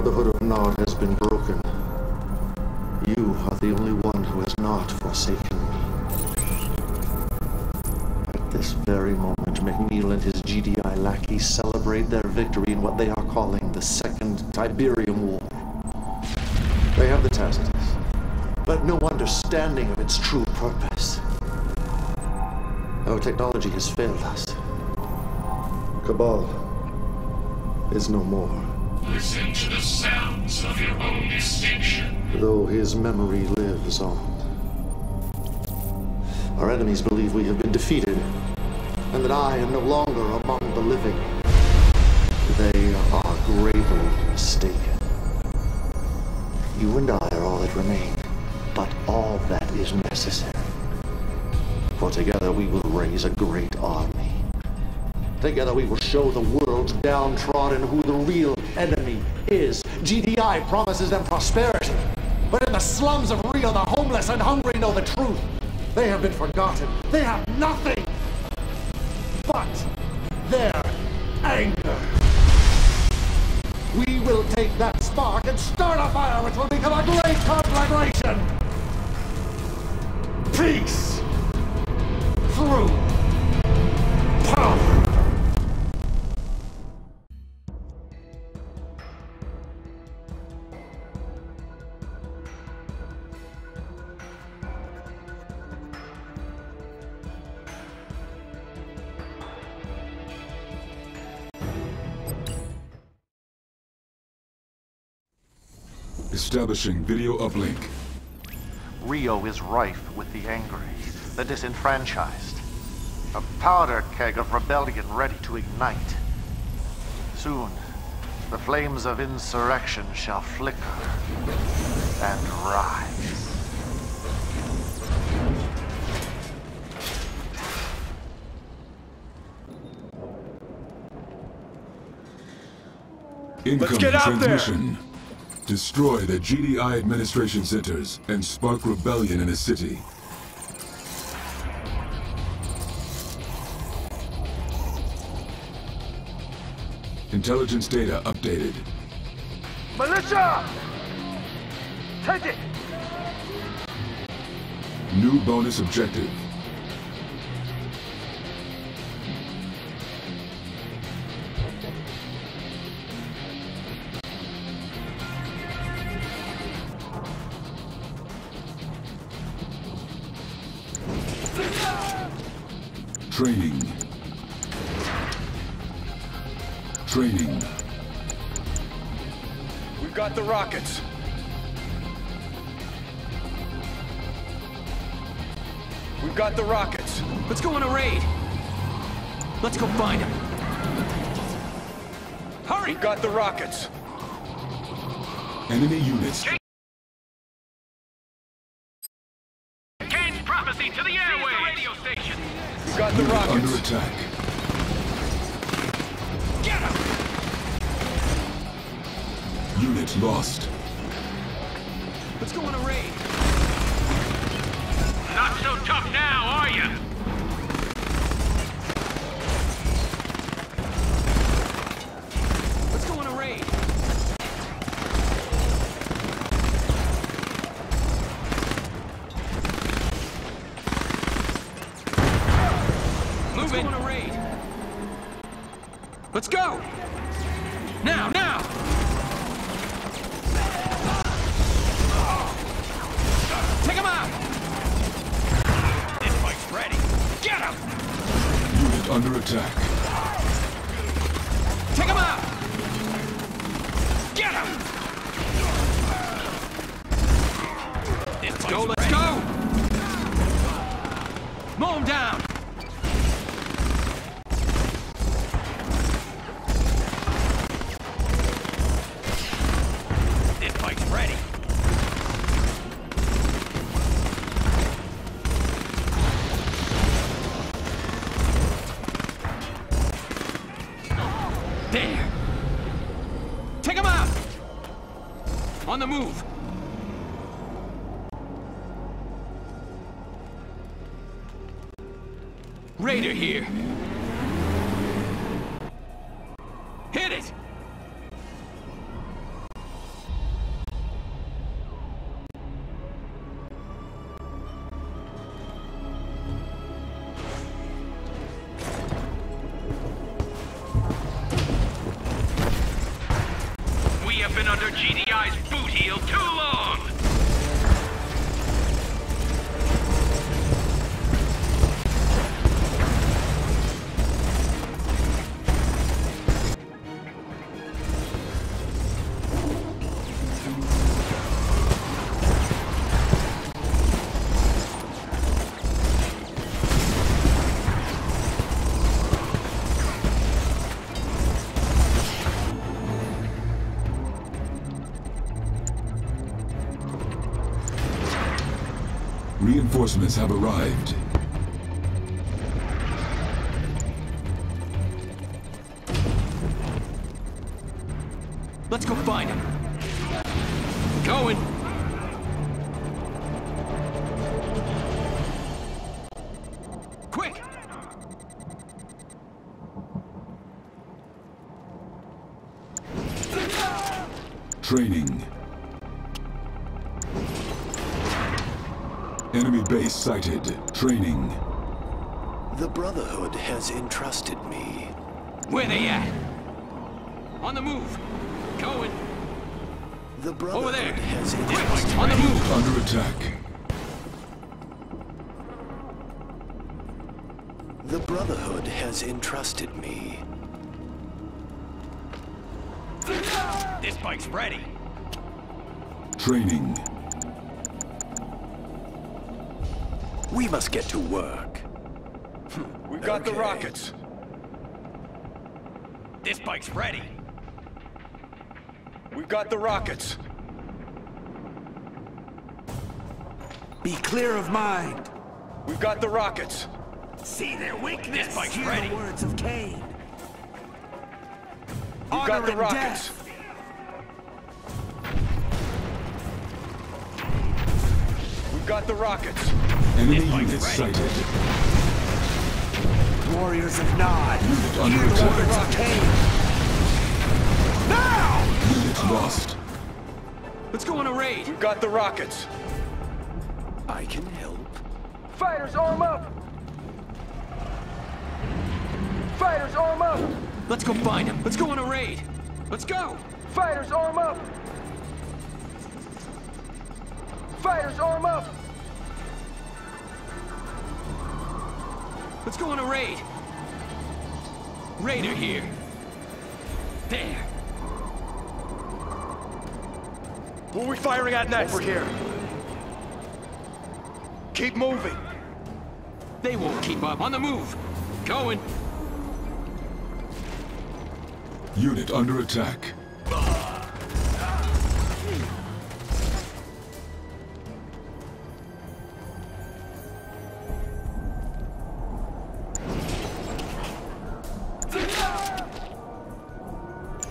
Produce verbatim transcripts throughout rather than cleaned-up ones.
Brotherhood of Nod has been broken. You are the only one who has not forsaken me. At this very moment, McNeil and his G D I lackeys celebrate their victory in what they are calling the Second Tiberium War. They have the Tacitus, but no understanding of its true purpose. Our technology has failed us. Cabal is no more. Listen to the sounds of your own extinction. Though his memory lives on. Our enemies believe we have been defeated, and that I am no longer among the living. They are gravely mistaken. You and I are all that remain, but all that is necessary. For together we will raise a great army. Together we will show the world's downtrodden who the real enemy is. G D I promises them prosperity, but in the slums of Rio, the homeless and hungry know the truth. They have been forgotten. They have nothing but their anger. We will take that spark and start a fire which will become a great conflagration. Peace through power. Establishing video uplink. Rio is rife with the angry, the disenfranchised. A powder keg of rebellion ready to ignite. Soon, the flames of insurrection shall flicker and rise. Incoming. Let's get out transmission. There! Destroy the G D I administration centers and spark rebellion in a city. Intelligence data updated. Militia! Take it! New bonus objective. Training. Training. We've got the rockets. We've got the rockets. Let's go on a raid. Let's go find them. Hurry! We've got the rockets. Enemy units. Kane's prophecy to the airways. The radio station. Got the rockets. Under attack. Get him! Unit lost. Let's go on a raid. Not so tough now, are you? Let's go on a raid. Let's go on a raid. Let's go! Now, now! Take him out! This fight's ready. Get him! Unit under attack. Take him out! Get him! Let's go, let's ready. Go! Mow him down! On the move! Raider here! Hit it! been under G D I's boot heel too long! Reinforcements have arrived. Let's go find him. Going. Quick. Training. Enemy base sighted. Training. The Brotherhood has entrusted me. Where they at? On the move. Going. The Brotherhood Over there. has entrusted me. On the move. Under attack. The Brotherhood has entrusted me. This bike's ready. Training. We must get to work. We've got okay. the rockets. This bike's ready. We've got the rockets. Be clear of mind. We've got the rockets. See their weakness. This bike's Hear ready. The words of Kane. We've Honor got the rockets. Death. We've got the rockets. Enemy units sighted. Warriors of Nod. Unit under attack. Now! Units lost. Let's go on a raid. We've got the rockets. I can help. Fighters, arm up! Fighters, arm up! Let's go find him. Let's go on a raid. Let's go! Fighters, arm up! Fighters, arm up! Let's go on a raid! Raider here! There! Who are we firing at next? We're here! Keep moving! They won't keep up! On the move! Going! Unit under attack.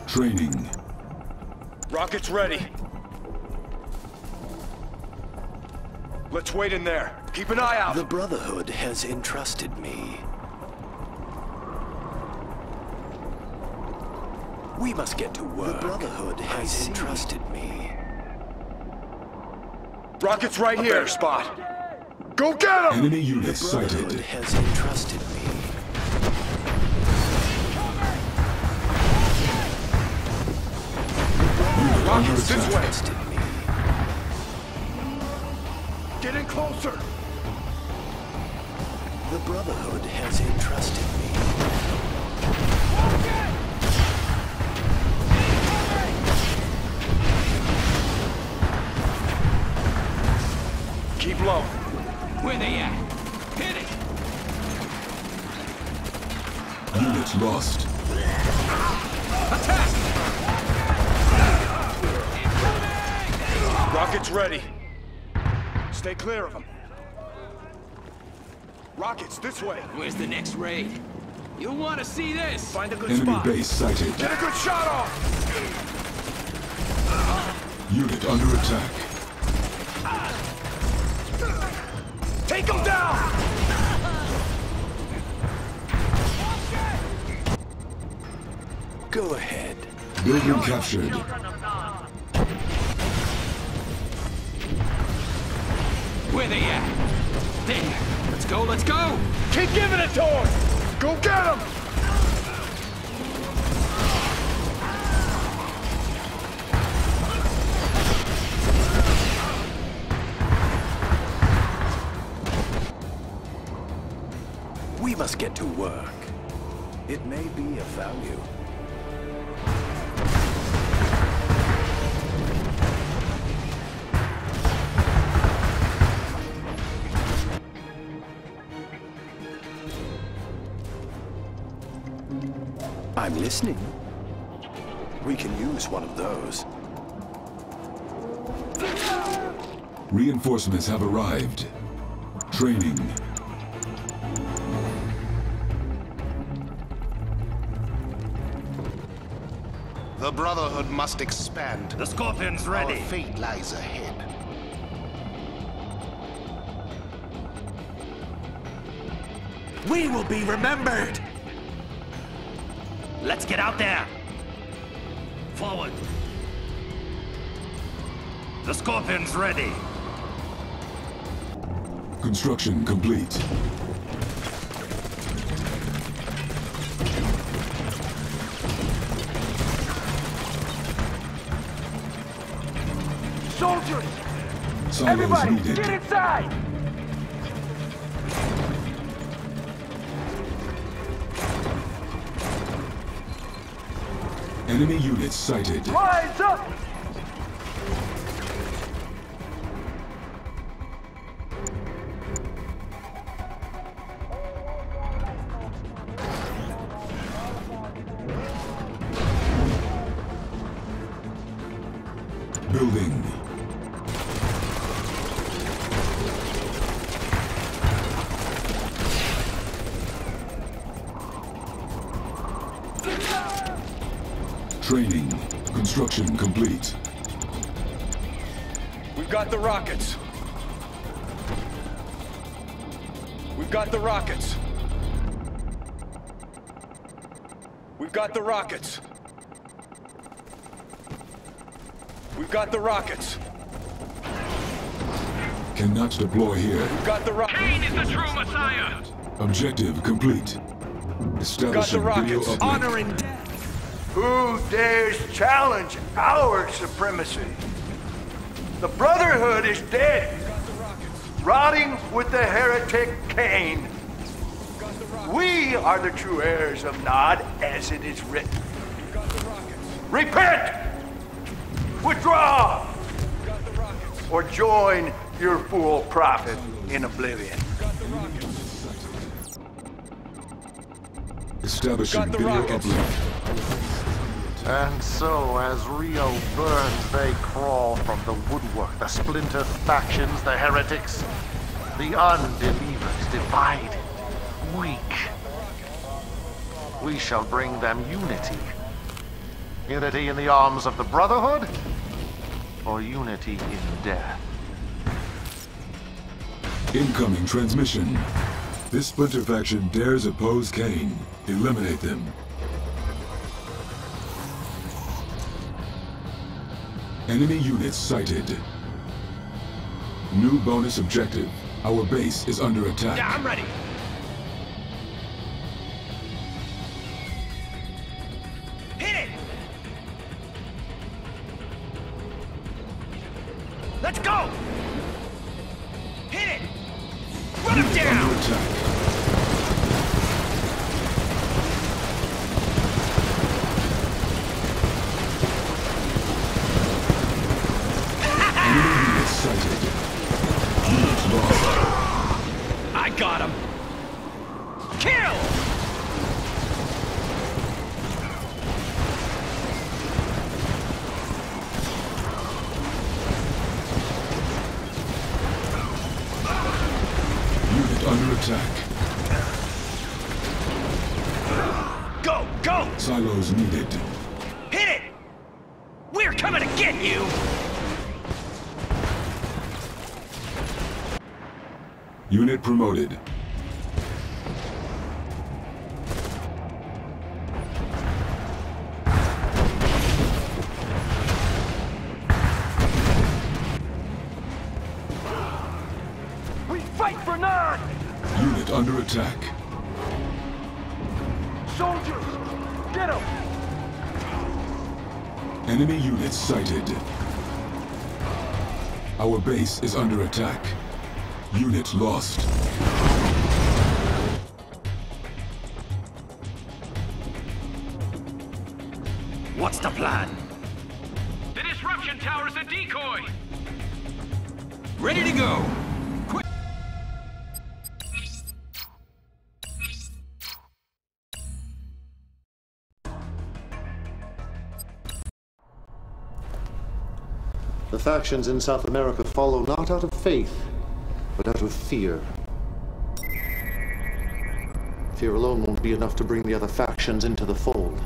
Training. Rockets ready. Let's wait in there. Keep an eye out. The Brotherhood has entrusted me. We must get to work. The Brotherhood has entrusted me. Rockets right here, Spot. Go get them! Enemy units sighted. The Brotherhood has entrusted me. Rockets this way! Get in closer! The Brotherhood has entrusted me. Keep low. Where they at? Hit it! Units lost. Attack! Rockets ready. Stay clear of them. Rockets this way. Where's the next raid? You'll want to see this. Find a good Enemy spot. Enemy base sighted. Get a good shot off. Unit under attack. Take them down. Go ahead. Building captured. Where they at? There. Let's go, let's go! Keep giving it to him! Go get him! get to work. It may be of value. I'm listening. We can use one of those. Reinforcements have arrived. Training. The Brotherhood must expand. The Scorpion's ready. Our fate lies ahead. We will be remembered! Let's get out there! Forward! The Scorpion's ready! Construction complete. Soldiers! Silos everybody, needed. Get inside! Enemy units sighted. Rise up! Building. Training. Construction complete. We've got the rockets. We've got the rockets. We've got the rockets. We've got the rockets. Cannot deploy here. We've got the rockets. Kane is the true Messiah. Objective complete. Establishing video uplink. Honor and death. Who dares challenge our supremacy? The Brotherhood is dead, rotting with the heretic Kane. We are the true heirs of Nod, as it is written. Repent! Withdraw! Or join your fool prophet in oblivion. Establishing video uplink. And so, as Rio burns, they crawl from the woodwork, the splintered factions, the heretics, the unbelievers, divided, weak. We shall bring them unity. Unity in the arms of the Brotherhood, or unity in death. Incoming transmission. This splinter faction dares oppose Kane. Eliminate them. Enemy units sighted. New bonus objective. Our base is under attack. Yeah, I'm ready. Hit it! Let's go! Hit it! Run him down! Under attack. Unit promoted. We fight for Nod! Unit under attack. Soldiers, get him! Enemy units sighted. Our base is under attack. Unit lost. What's the plan? The disruption tower's a decoy! Ready to go! Quick! The factions in South America follow not out of faith, but out of fear. Fear alone won't be enough to bring the other factions into the fold.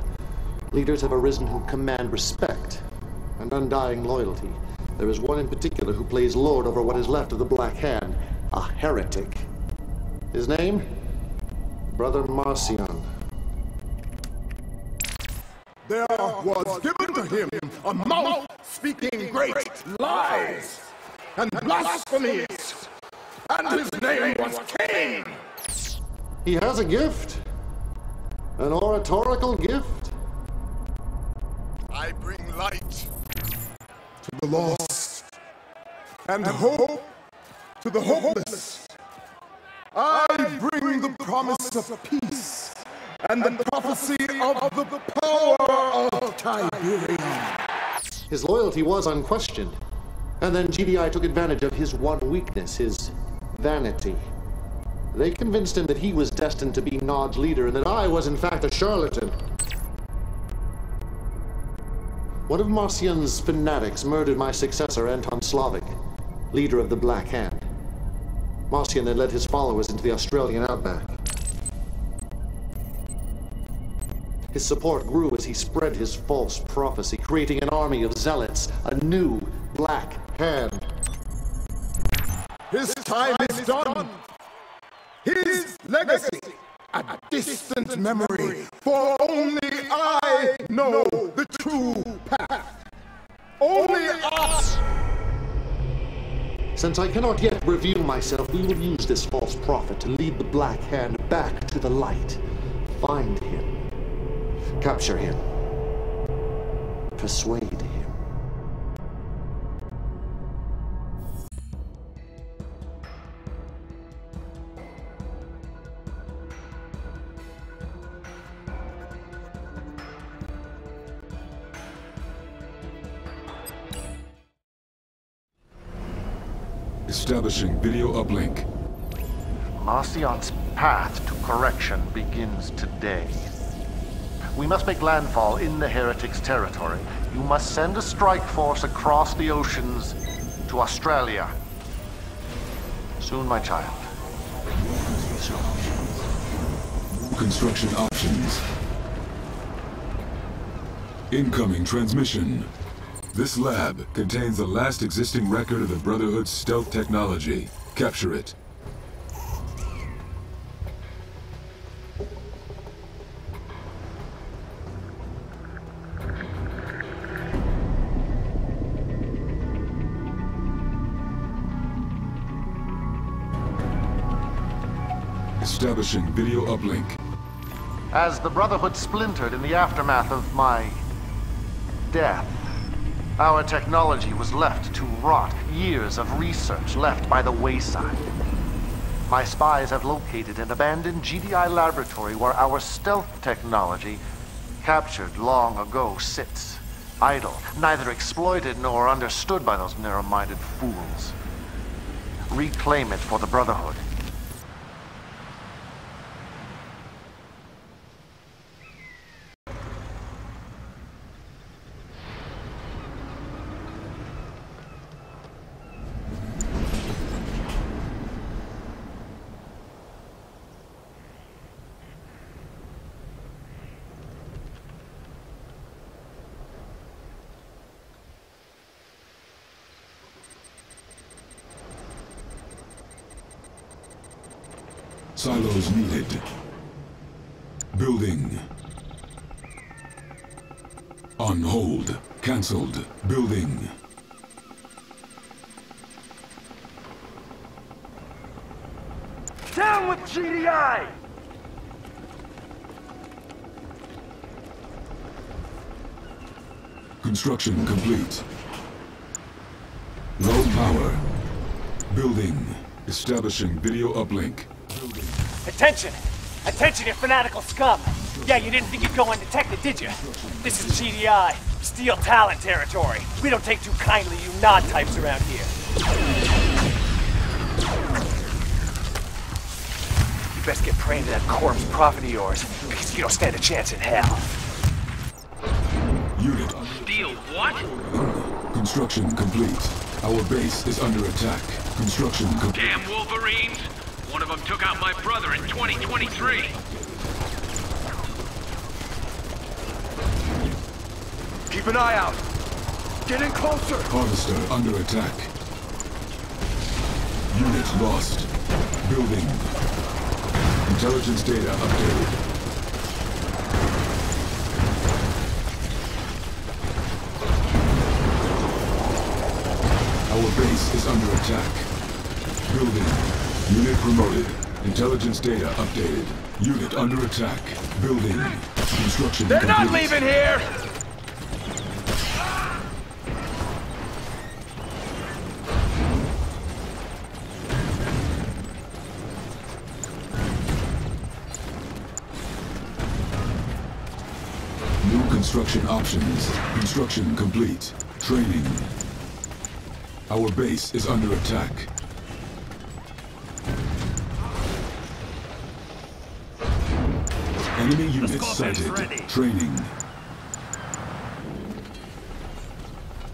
Leaders have arisen who command respect and undying loyalty. There is one in particular who plays lord over what is left of the Black Hand, a heretic. His name? Brother Marcion. There was given to him a mouth speaking great lies and blasphemies, and his name was Kane. He has a gift. An oratorical gift. I bring light to the lost and hope to the hopeless. I bring the promise of peace and the prophecy of the power of Tiberium. His loyalty was unquestioned, and then G D I took advantage of his one weakness, his vanity. They convinced him that he was destined to be Nod's leader and that I was, in fact, a charlatan. One of Marcion's fanatics murdered my successor, Anton Slavic, leader of the Black Hand. Marcion had led his followers into the Australian Outback. His support grew as he spread his false prophecy, creating an army of zealots, a new Black Hand. His time is done! His legacy, a distant memory, for only I know the true path. Only us! Since I cannot yet reveal myself, we will use this false prophet to lead the Black Hand back to the light. Find him. Capture him. Persuade him. Establishing video uplink. Marcion's path to correction begins today. We must make landfall in the heretic's territory. You must send a strike force across the oceans to Australia. Soon, my child. Soon. Construction options. Incoming transmission. This lab contains the last existing record of the Brotherhood's stealth technology. Capture it. Establishing video uplink. As the Brotherhood splintered in the aftermath of my death, our technology was left to rot, years of research left by the wayside. My spies have located an abandoned G D I laboratory where our stealth technology, captured long ago, sits, idle, neither exploited nor understood by those narrow-minded fools. Reclaim it for the Brotherhood. Silos needed. Building. On hold. Cancelled. Building. Down with G D I! Construction complete. Low power. Building. Establishing video uplink. Attention! Attention, you fanatical scum! Yeah, you didn't think you'd go undetected, did you? This is G D I, Steel Talon territory. We don't take too kindly you Nod types around here. You best get praying to that corpse prophet of yours, because you don't stand a chance in hell. Unit. Steel what? Construction complete. Our base is under attack. Construction complete. Damn Wolverines! One of them took out my brother in twenty twenty-three. Keep an eye out. Getting closer. Harvester under attack. Unit lost. Building. Intelligence data updated. Our base is under attack. Building. Unit promoted. Intelligence data updated. Unit under attack. Building. Construction They're complete. Not leaving here! Construction options. Construction complete. Training. Our base is under attack. Enemy units sighted. Training.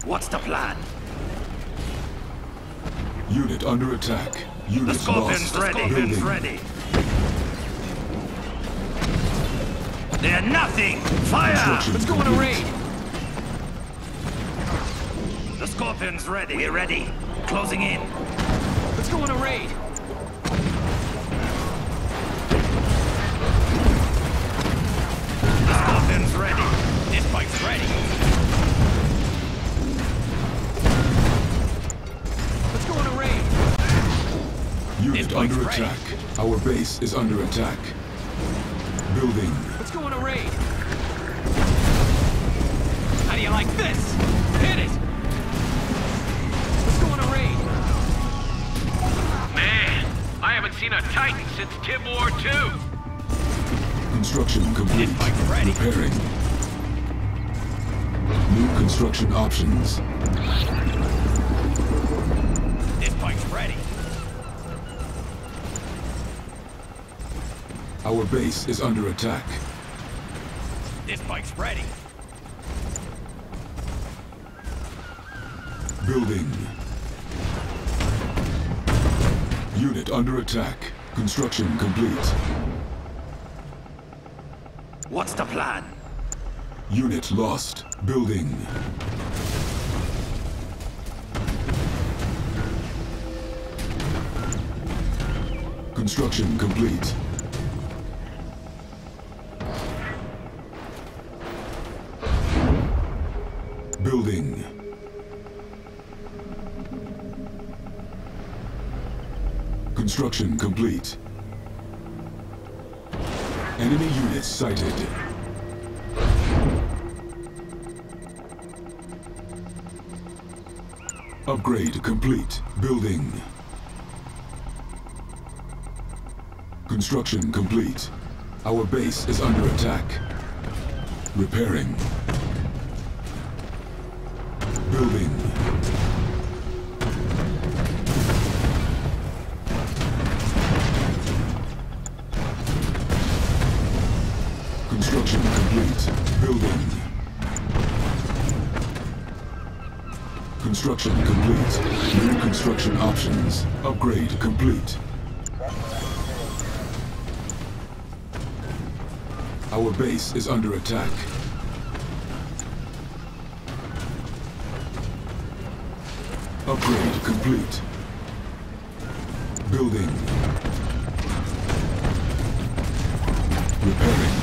What's the plan? Unit under attack. Unit lost. Building. Ready. They're nothing! Fire! Let's go on a raid! The Scorpion's ready. We're ready. Closing in. Let's go on a raid! The Scorpion's ready. This bike's ready. Let's go on a raid! Unit under attack. Our base is under attack. Building. Let's go on a raid. How do you like this? Hit it. Let's go on a raid. Man, I haven't seen a Titan since Tib War two. Construction complete. Repairing. New construction options. This bike's ready. Our base is under attack. This bike's ready. Building. Unit under attack. Construction complete. What's the plan? Unit lost. Building. Construction complete. Building. Construction complete. Enemy units sighted. Upgrade complete. Building. Construction complete. Our base is under attack. Repairing. Building. Construction complete. Building. Construction complete. New construction options. Upgrade complete. Our base is under attack. Upgrade complete. Building. Repairing.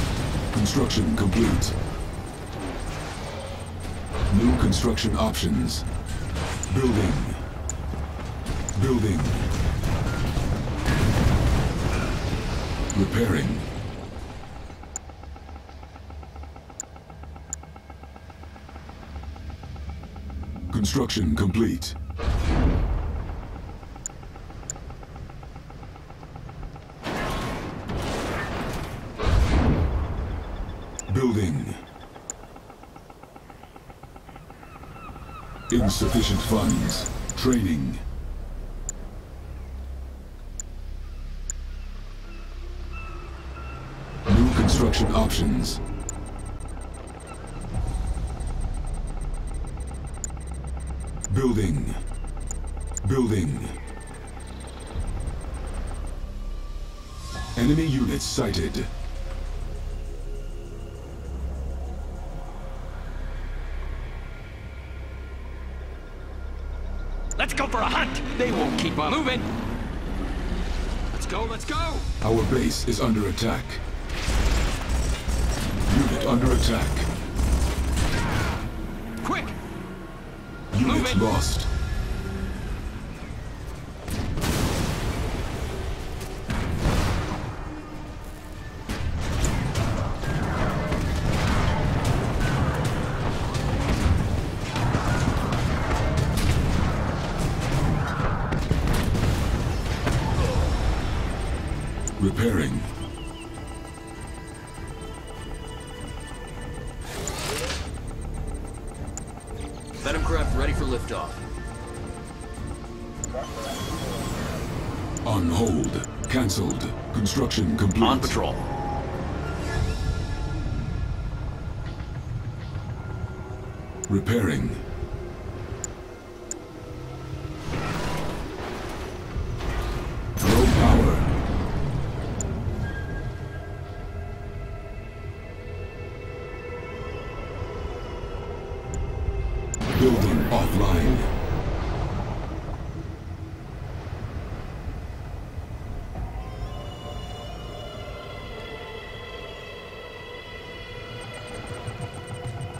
Construction complete. New construction options. Building. Building. Repairing. Construction complete. Insufficient funds. Training. New construction options. Building. Building. Enemy units sighted. Let's go for a hunt! They won't keep on moving! Let's go, let's go! Our base is under attack. Unit under attack. Quick! Unit lost. Repairing. Venomcraft ready for liftoff. On hold. Cancelled. Construction complete. On patrol. Repairing.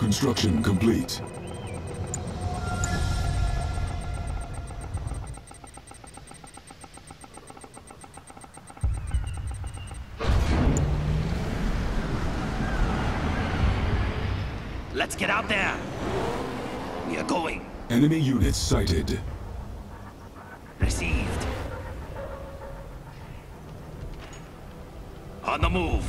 Construction complete. Let's get out there. We are going. Enemy units sighted. Received. On the move.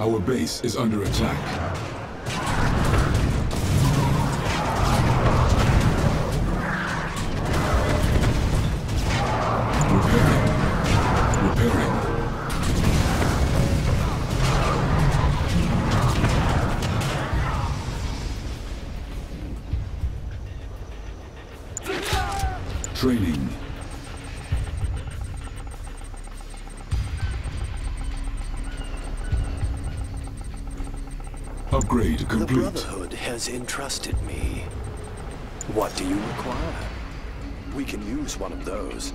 Our base is under attack. Repairing. Repairing. Training. Upgrade complete. The Brotherhood has entrusted me. What do you require? We can use one of those.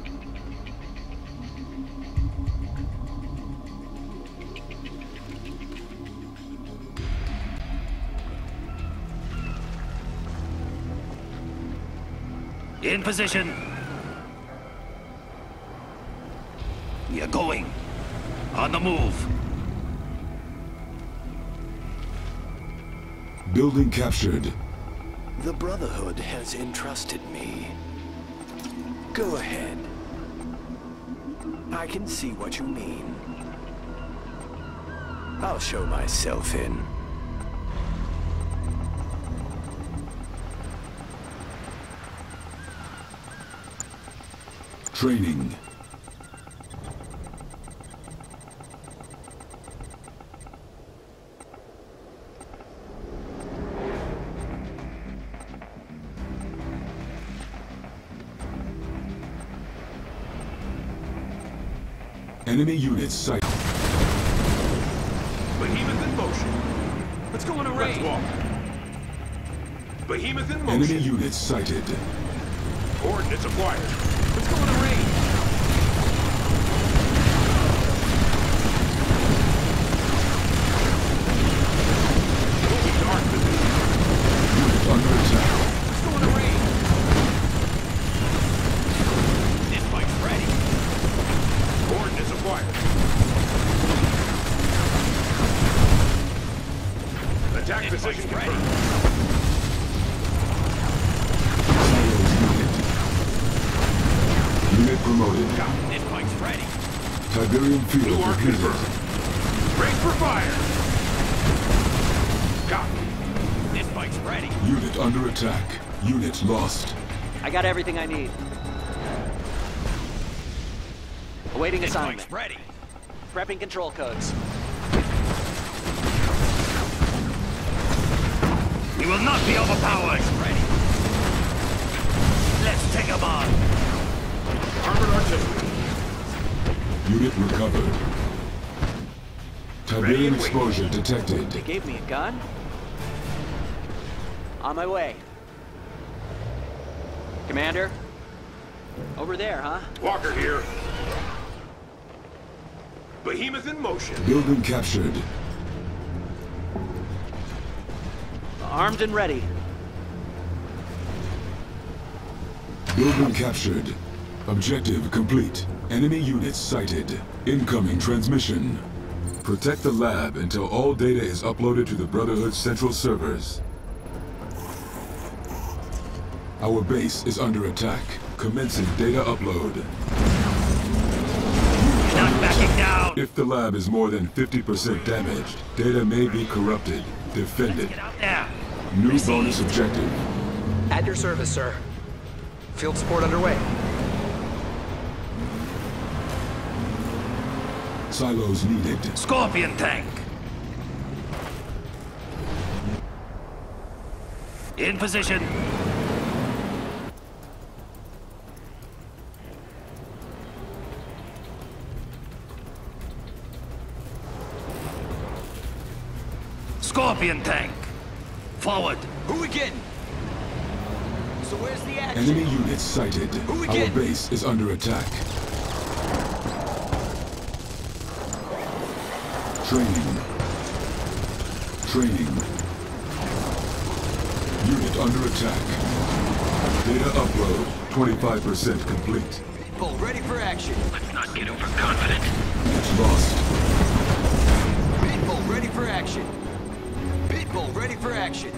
In position. We are going. On the move. Building captured. The Brotherhood has entrusted me. Go ahead. I can see what you mean. I'll show myself in. Training. Enemy units sighted. Behemoth in motion. Let's go on a raid. Let's walk. Behemoth in motion. Enemy units sighted. Coordinates acquired. Let's go on a raid. Unit under attack. Let's go on a raid. This fight's ready. Coordinates acquired. Attack position confirmed. Silos unit. Unit promoted. This fight's ready. Tiberium field. Blue arc confirmed. Break for fire. Copy. This bike's ready. Unit under attack. Unit lost. I got everything I need. Awaiting this assignment. This bike's ready. Prepping control codes. We will not be overpowered. Ready. Let's take them on. Armored artillery. Unit recovered. Tiberium exposure wait. detected. They gave me a gun? On my way. Commander? Over there, huh? Walker here. Behemoth in motion. Building captured. Armed and ready. Building captured. Objective complete. Enemy units sighted. Incoming transmission. Protect the lab until all data is uploaded to the Brotherhood's central servers. Our base is under attack. Commencing data upload. Not backing down! If the lab is more than fifty percent damaged, data may be corrupted. Defended. Get out there. New Receive. bonus objective. At your service, sir. Field support underway. Silos needed. Scorpion tank. In position. Scorpion tank. Forward. Who we getting? So where's the action? Enemy units sighted. Who we getting? Our base is under attack. Training. Training. Unit under attack. Data upload. twenty-five percent complete. Bull ready for action. Let's not get overconfident. It's lost. Pitbull ready for action. Pitbull ready for action.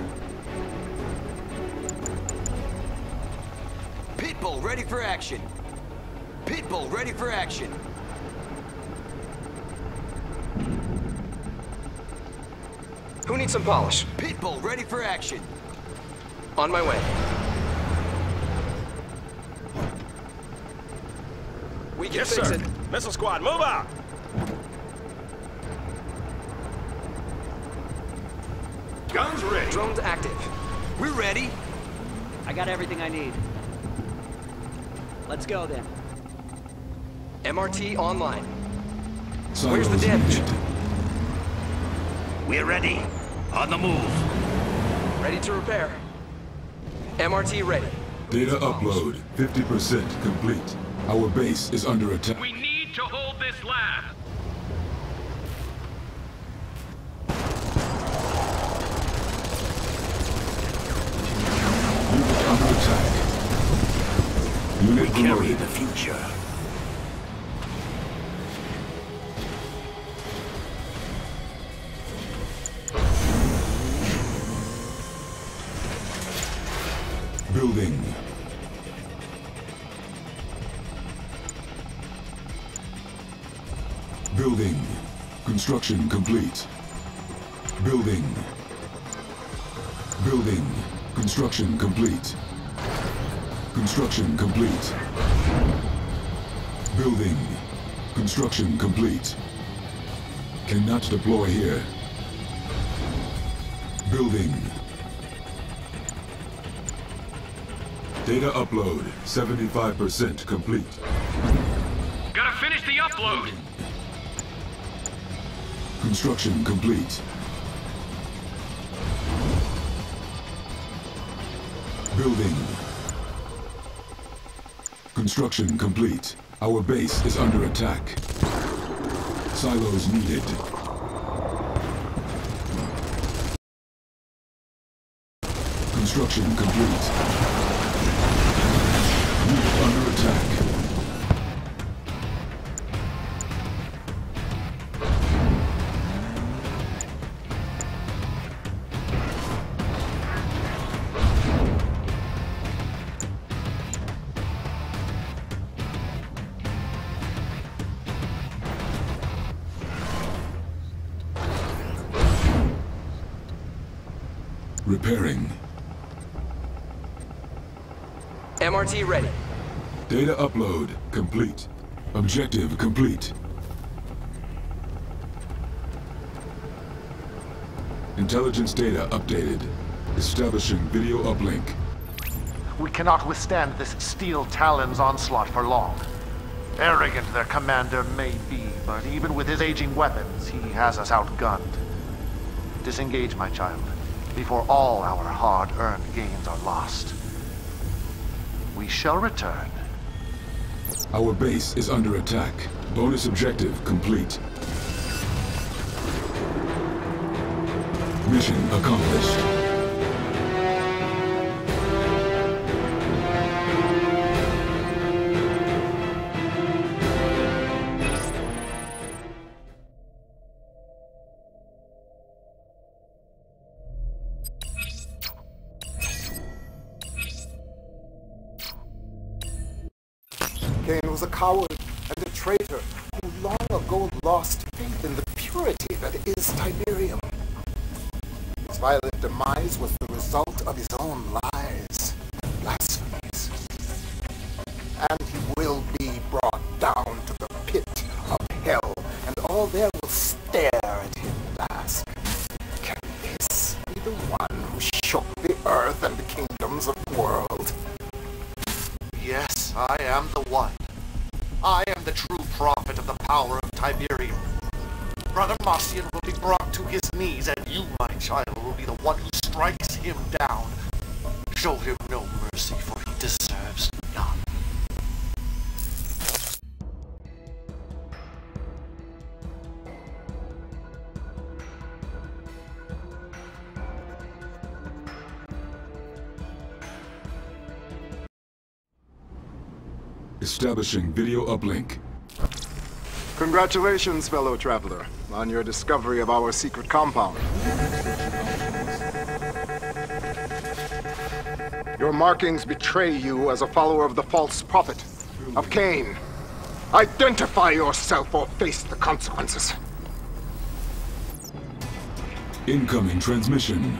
Pitbull ready for action. Pitbull ready for action. Who needs some polish? Pitbull ready for action. On my way. We can yes, fix sir. it. Missile squad, move out. Guns ready. Drones active. We're ready. I got everything I need. Let's go then. M R T online. Where's the damage? We're ready. On the move. Ready to repair. M R T ready. Data upload fifty percent complete. Our base is under attack. We need to hold this lab. We carry the future. Building. Building. Construction complete. Building. Building. Construction complete. Construction complete. Building. Construction complete. Cannot deploy here. Building. Data upload seventy-five percent complete. Gotta finish the upload. Construction complete. Building. Construction complete. Our base is under attack. Silos needed. Construction complete. Unit under attack. Repairing. M R T ready. Data upload complete. Objective complete. Intelligence data updated. Establishing video uplink. We cannot withstand this Steel Talons onslaught for long. Arrogant their commander may be, but even with his aging weapons, he has us outgunned. Disengage, my child, before all our hard-earned gains are lost. We shall return. Our base is under attack. Bonus objective complete. Mission accomplished. Kane was a coward and a traitor who long ago lost faith in the purity that is Tiberium. Violent demise was the result of his own lies, blasphemies, and he will be brought down to the pit of hell, and all there will stare at him and ask, can this be the one who shook the earth and the kingdoms of the world? Yes, I am the one. I am the true prophet of the power of Tiberium. Brother Marcion will be brought to his knees, and you, my child, will be the one who strikes him down. Show him no mercy, for he deserves none. Establishing video uplink. Congratulations, fellow traveler, on your discovery of our secret compound. Your markings betray you as a follower of the false prophet, of Kane. Identify yourself or face the consequences. Incoming transmission.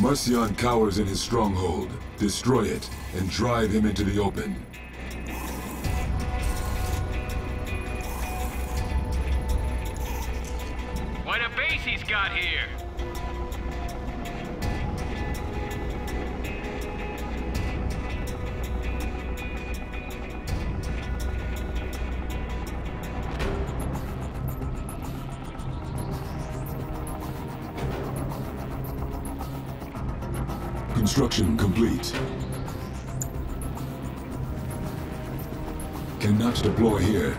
Marcion cowers in his stronghold. Destroy it and drive him into the open. Construction complete. Cannot deploy here.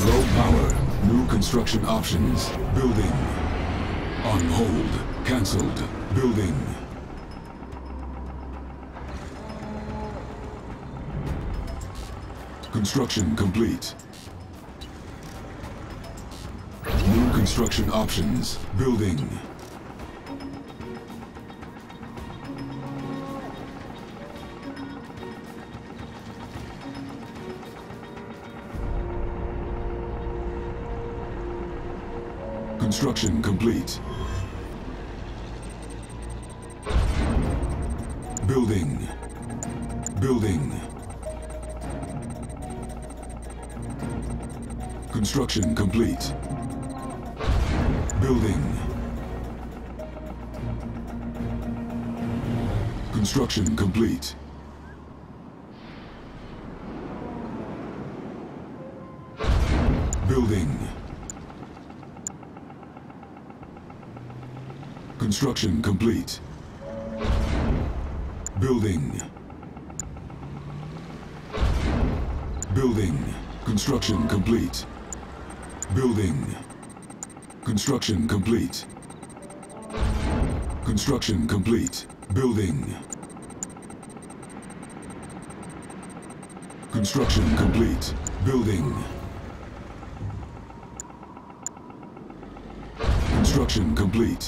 Low power. New construction options. Building. On hold. Cancelled. Building. Construction complete. New construction options. Building. Construction complete. Building. Building. Construction complete. Building. Construction complete. Building. Construction complete. Building. Building. Construction complete. Building. Construction complete. Construction complete. Building. Construction complete. Building. Construction complete.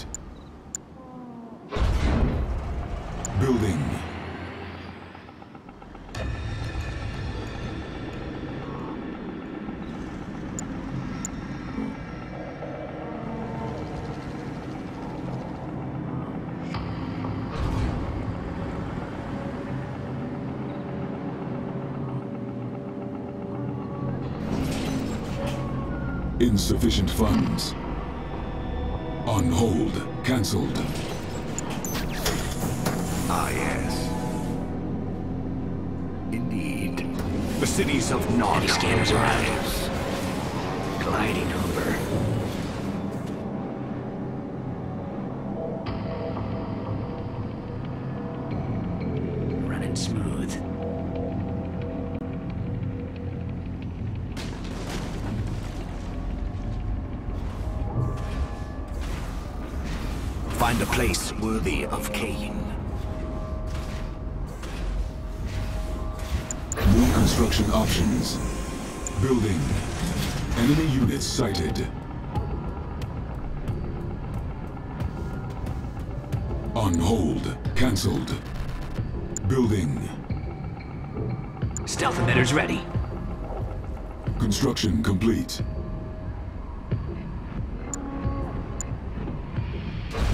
Building. Insufficient funds. On hold. Cancelled. Ah, yes. Indeed. The cities of Nod. Enemy scanners arrived. Gliding over. Find a place worthy of Kane. New construction options. Building. Enemy units sighted. On hold. Cancelled. Building. Stealth emitters ready. Construction complete.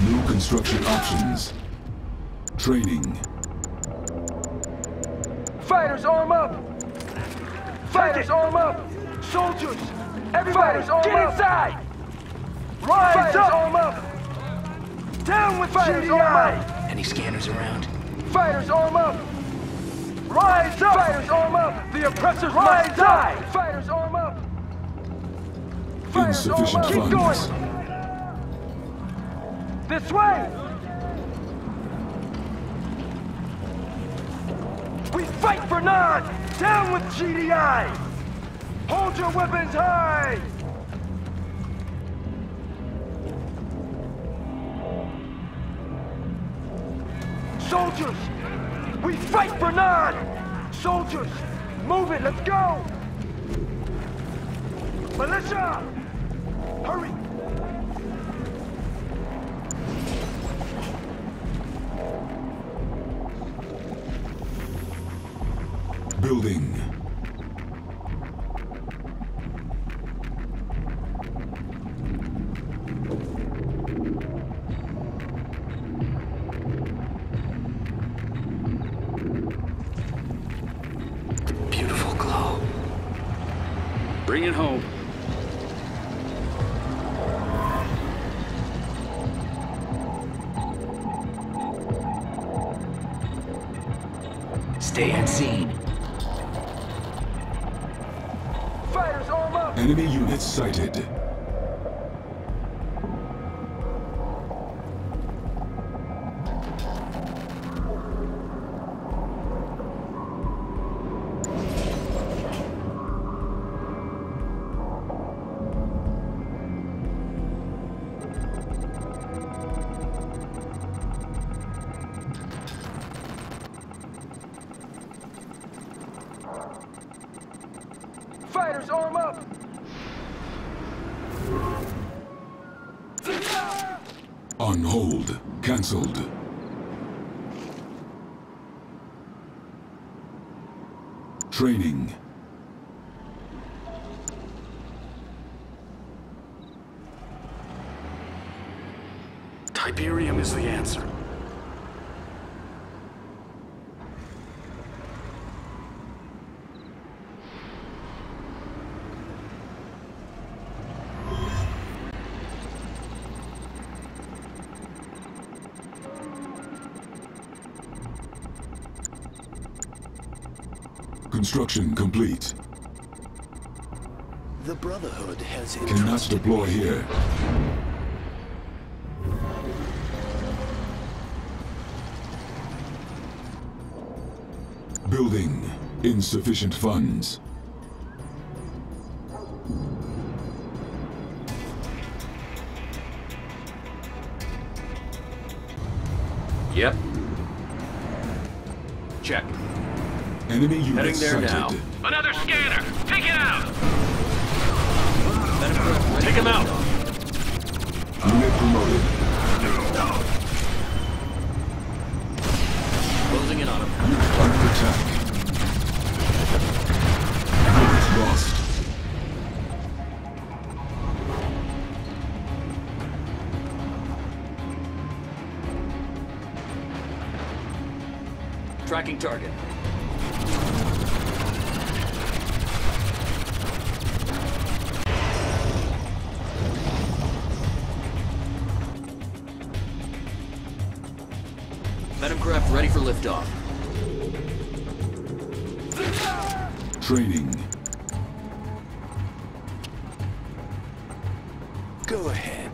New construction options. Training. Fighters, arm up! Fighters, arm up! Soldiers! Everybody, get inside! Rise Fighters, up! Arm up! Down with Fighters, G D I! Arm up! Any scanners around? Fighters, arm up! Rise up! Fighters, arm up! The oppressors rise must die! Up. Fighters, arm up! Fighters, insufficient arm up! Funds. Keep going! This way! We fight for Nod! Down with G D I! Hold your weapons high! Soldiers! We fight for Nod! Soldiers! Move it! Let's go! Militia! Hurry! Building. Beautiful glow. Bring it home. Stay unseen. Enemy units sighted. Fighters, arm up! On hold. Cancelled. Training. Tiberium is the answer. Construction complete. The Brotherhood has cannot deploy here. Building. Insufficient funds. Yep. Check. Enemy units sighted. Now. Another scanner! Take it out! Take him out! Unit promoted. Closing in on him. Unit under attack. Unit lost. Tracking target. Venom craft ready for liftoff. Training. Go ahead.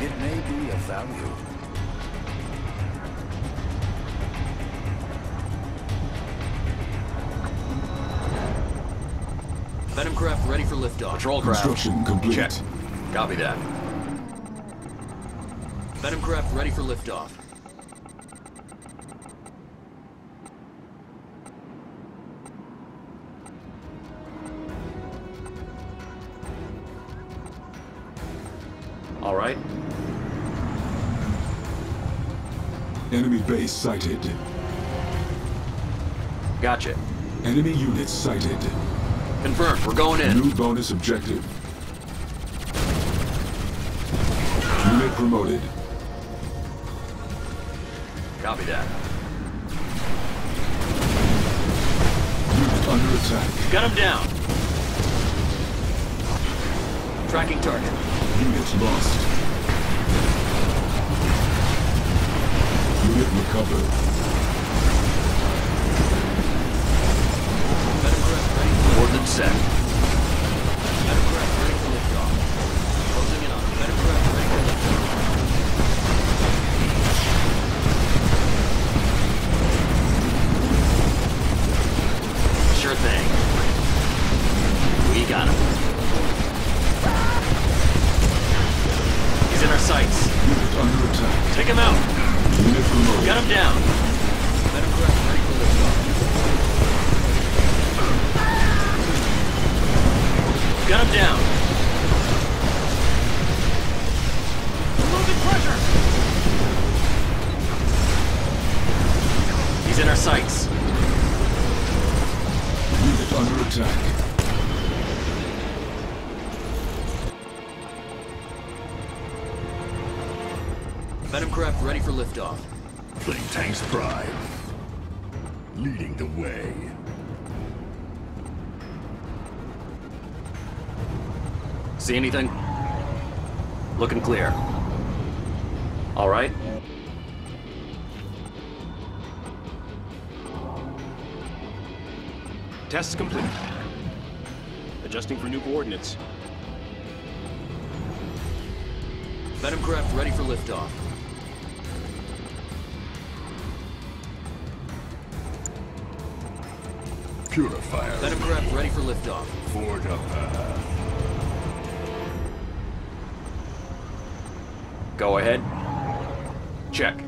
It may be of value. Venom craft ready for liftoff. Patrol craft. Construction complete. Check. Copy that. Venom craft ready for liftoff. All right. Enemy base sighted. Gotcha. Enemy units sighted. Confirmed. We're going in. New bonus objective. Unit promoted. Copy that. Unit under attack. Got him down. Tracking target. Units lost. Unit recovered. Metacraft ready for ordnance set. Metacraft ready for liftoff. Closing in on the Metacraft ready for liftoff. Sure thing. We got him. In our sights. Unit under attack. Take him out. Unit promoted. Got him down. Metacraft ready for liftoff. Got him down. We're losing pressure. He's in our sights. Unit under attack. Venomcraft ready for liftoff. Flame tanks thrive. Leading the way. See anything? Looking clear. All right. Tests complete. Adjusting for new coordinates. Venomcraft ready for liftoff. Purifier. Venomcraft ready for liftoff. Forge a path. Go ahead. Check.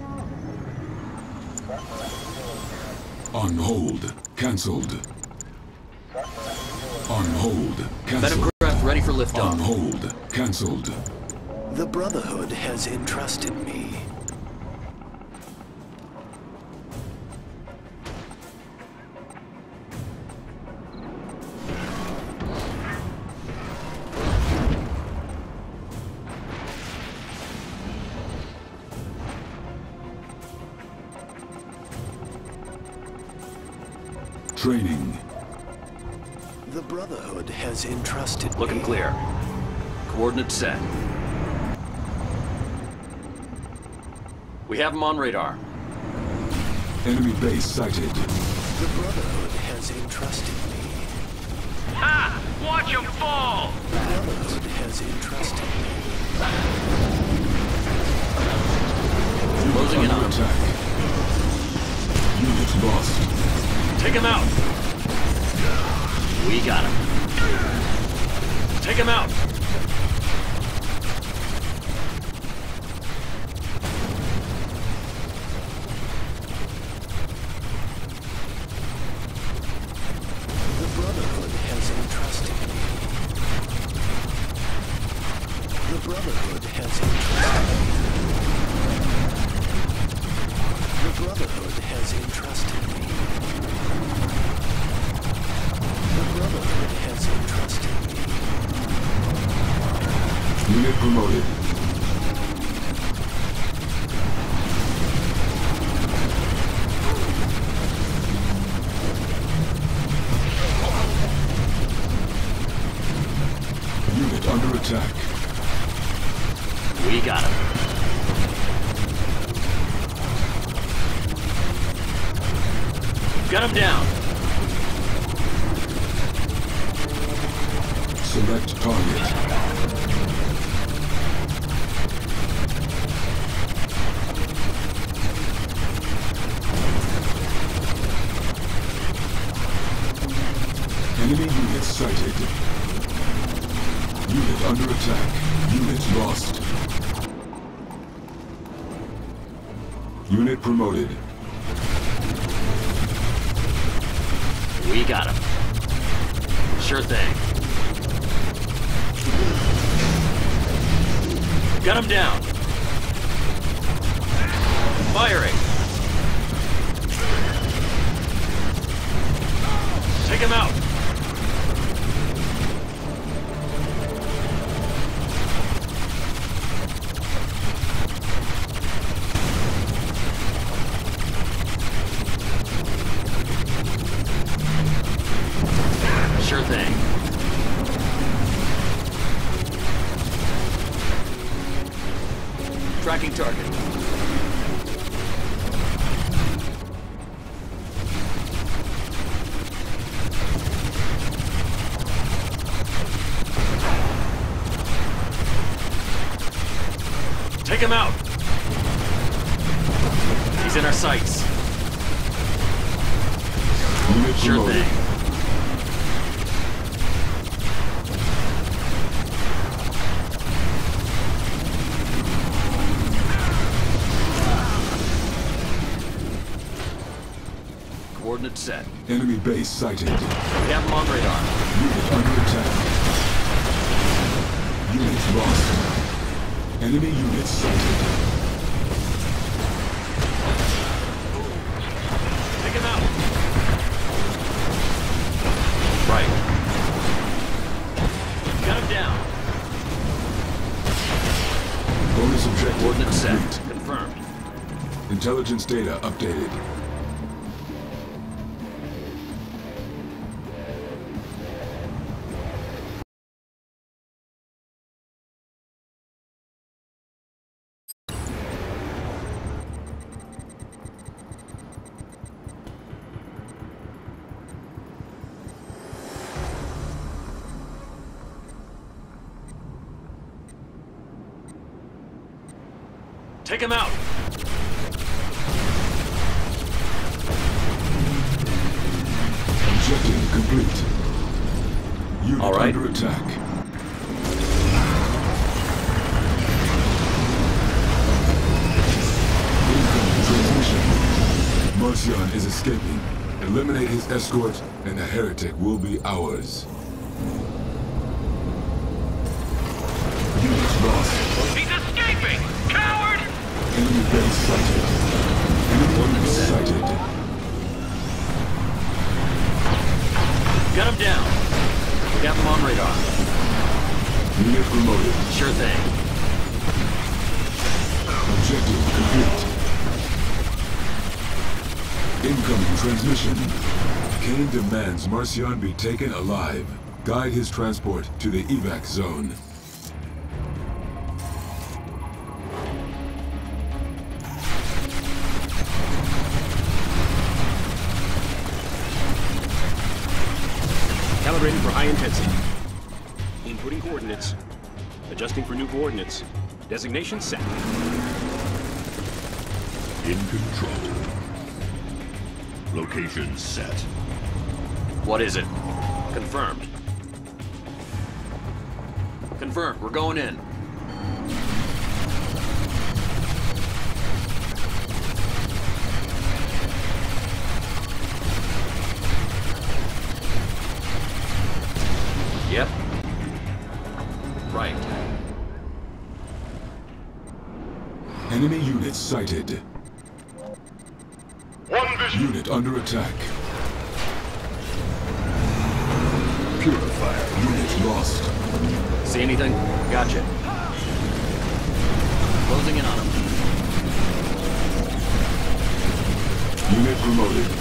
On hold. Cancelled. On hold. Cancelled. Venomcraft ready for liftoff. On hold. Cancelled. The Brotherhood has entrusted me. Training. The Brotherhood has entrusted me. Looking clear. Coordinates set. We have them on radar. Enemy base sighted. The Brotherhood has entrusted me. Ah! Watch him fall! The Brotherhood has entrusted me. Closing in on attack. Units lost. Take him out! We got him. Take him out! The Brotherhood has entrusted me. The Brotherhood has entrusted me. The Brotherhood has entrusted me. Brotherhood has entrusted me. Unit promoted. Unit under attack. We got him. Gun him down. Select target. Enemy unit sighted. Unit under attack. Unit lost. Unit promoted. We got him. Sure thing. Gun him down. Firing. Take him out. Him out. He's in our sights. Unit sure promoted. Thing. Coordinate set. Enemy base sighted. We have him on radar. Unit under attack. Unit lost. Enemy units sighted. Take him out. Right. Got him down. Bonus objective. Coordinate set. Confirmed. Intelligence data updated. Take him out! Objective complete. Unit All right. under attack. Incoming transmission. Marcion is escaping. Eliminate his escort, and the heretic will be ours. Unit lost. He's escaping! Coward! Enemy base sighted. Enemy sighted. Got him down. Got him on radar. Unit promoted. Sure thing. Objective complete. Incoming transmission. Kane demands Marcion be taken alive. Guide his transport to the evac zone. Calibrating for high intensity. Inputting coordinates. Adjusting for new coordinates. Designation set. In control. Location set. What is it? Confirmed. Confirmed. We're going in. Yep. Right. Enemy unit sighted. One vision. Unit under attack. Purifier unit lost. See anything? Gotcha. Closing in on him. Unit promoted.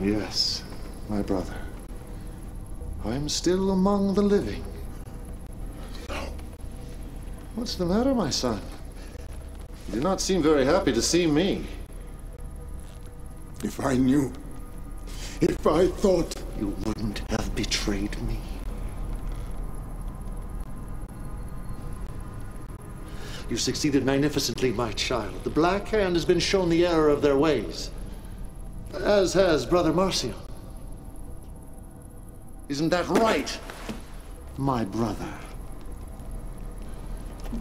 Yes, my brother. I am still among the living. No. What's the matter, my son? You do not seem very happy to see me. If I knew, if I thought... You wouldn't have betrayed me. You succeeded magnificently, my child. The Black Hand has been shown the error of their ways, as has Brother Marcion. Isn't that right, my brother?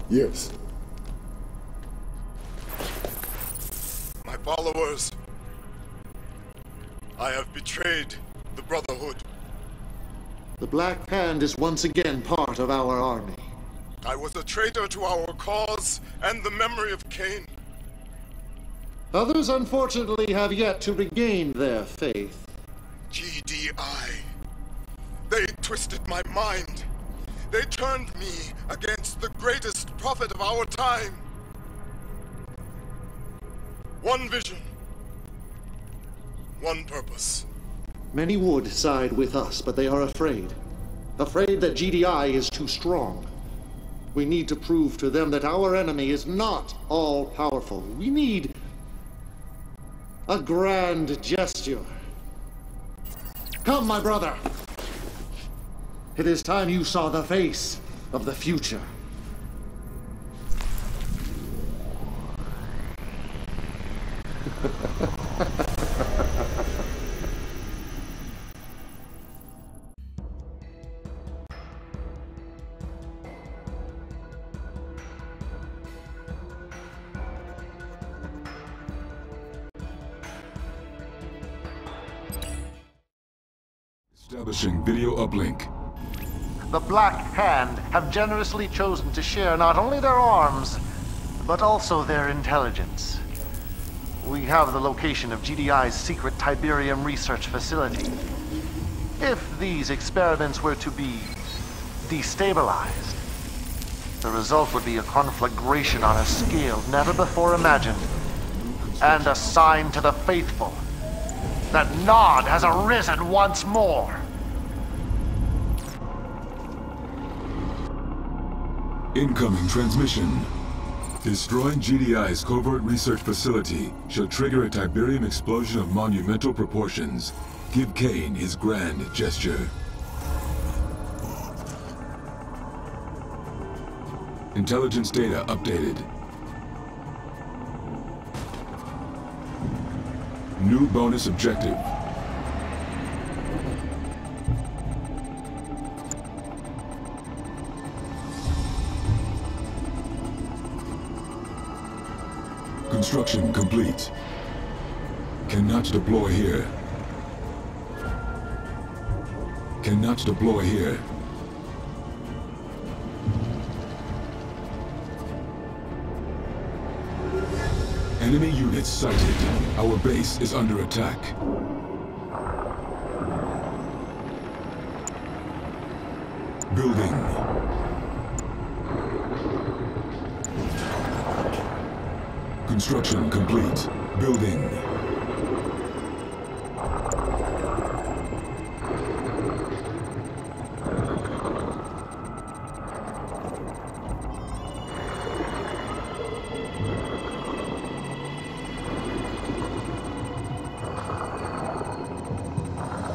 Yes. My followers, I have betrayed the Brotherhood. The Black Hand is once again part of our army. I was a traitor to our cause and the memory of Kane. Others, unfortunately, have yet to regain their faith. G D I. They twisted my mind. They turned me against the greatest prophet of our time. One vision. One purpose. Many would side with us, but they are afraid. Afraid that G D I is too strong. We need to prove to them that our enemy is not all-powerful. We need a grand gesture. Come, my brother. It is time you saw the face of the future. Establishing video uplink. The Black Hand have generously chosen to share not only their arms, but also their intelligence. We have the location of G D I's secret Tiberium research facility. If these experiments were to be destabilized, the result would be a conflagration on a scale never before imagined, and a sign to the faithful that Nod has arisen once more. Incoming transmission. Destroying G D I's covert research facility shall trigger a Tiberium explosion of monumental proportions. Give Kane his grand gesture. Intelligence data updated. New bonus objective. Construction complete. Cannot deploy here. Cannot deploy here. Enemy units sighted. Our base is under attack. Building. Construction complete. Building.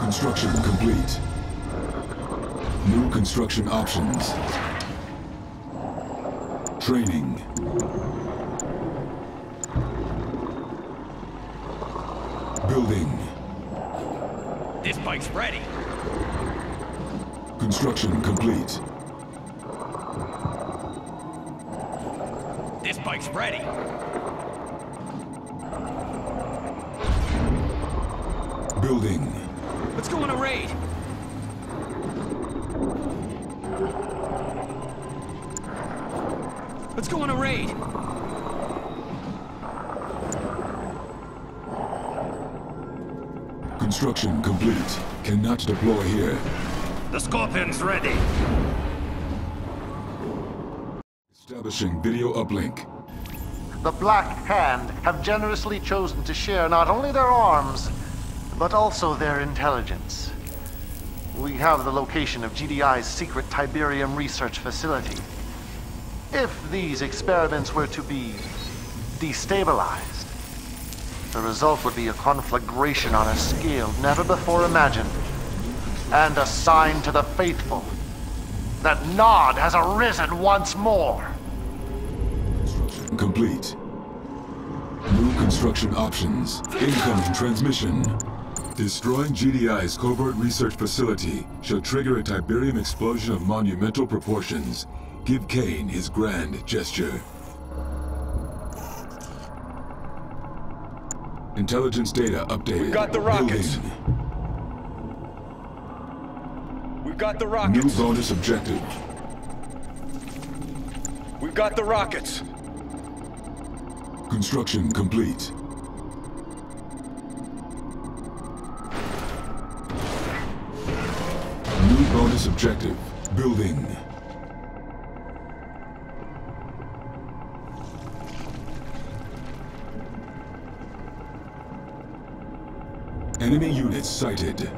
Construction complete. New construction options. Training. Building. This bike's ready. Construction complete. This bike's ready. Building. Let's go on a raid. Let's go on a raid. Construction complete. Cannot deploy here. The Scorpion's ready. Establishing video uplink. The Black Hand have generously chosen to share not only their arms, but also their intelligence. We have the location of G D I's secret Tiberium research facility. If these experiments were to be destabilized, the result would be a conflagration on a scale never before imagined, and a sign to the faithful that Nod has arisen once more. Complete. New construction options. Incoming transmission. Destroying G D I's covert research facility shall trigger a Tiberium explosion of monumental proportions. Give Kane his grand gesture. Intelligence data updated. We've got the rockets. Building. We've got the rockets. New bonus objective. We've got the rockets. Construction complete. New bonus objective. Building. Enemy units sighted.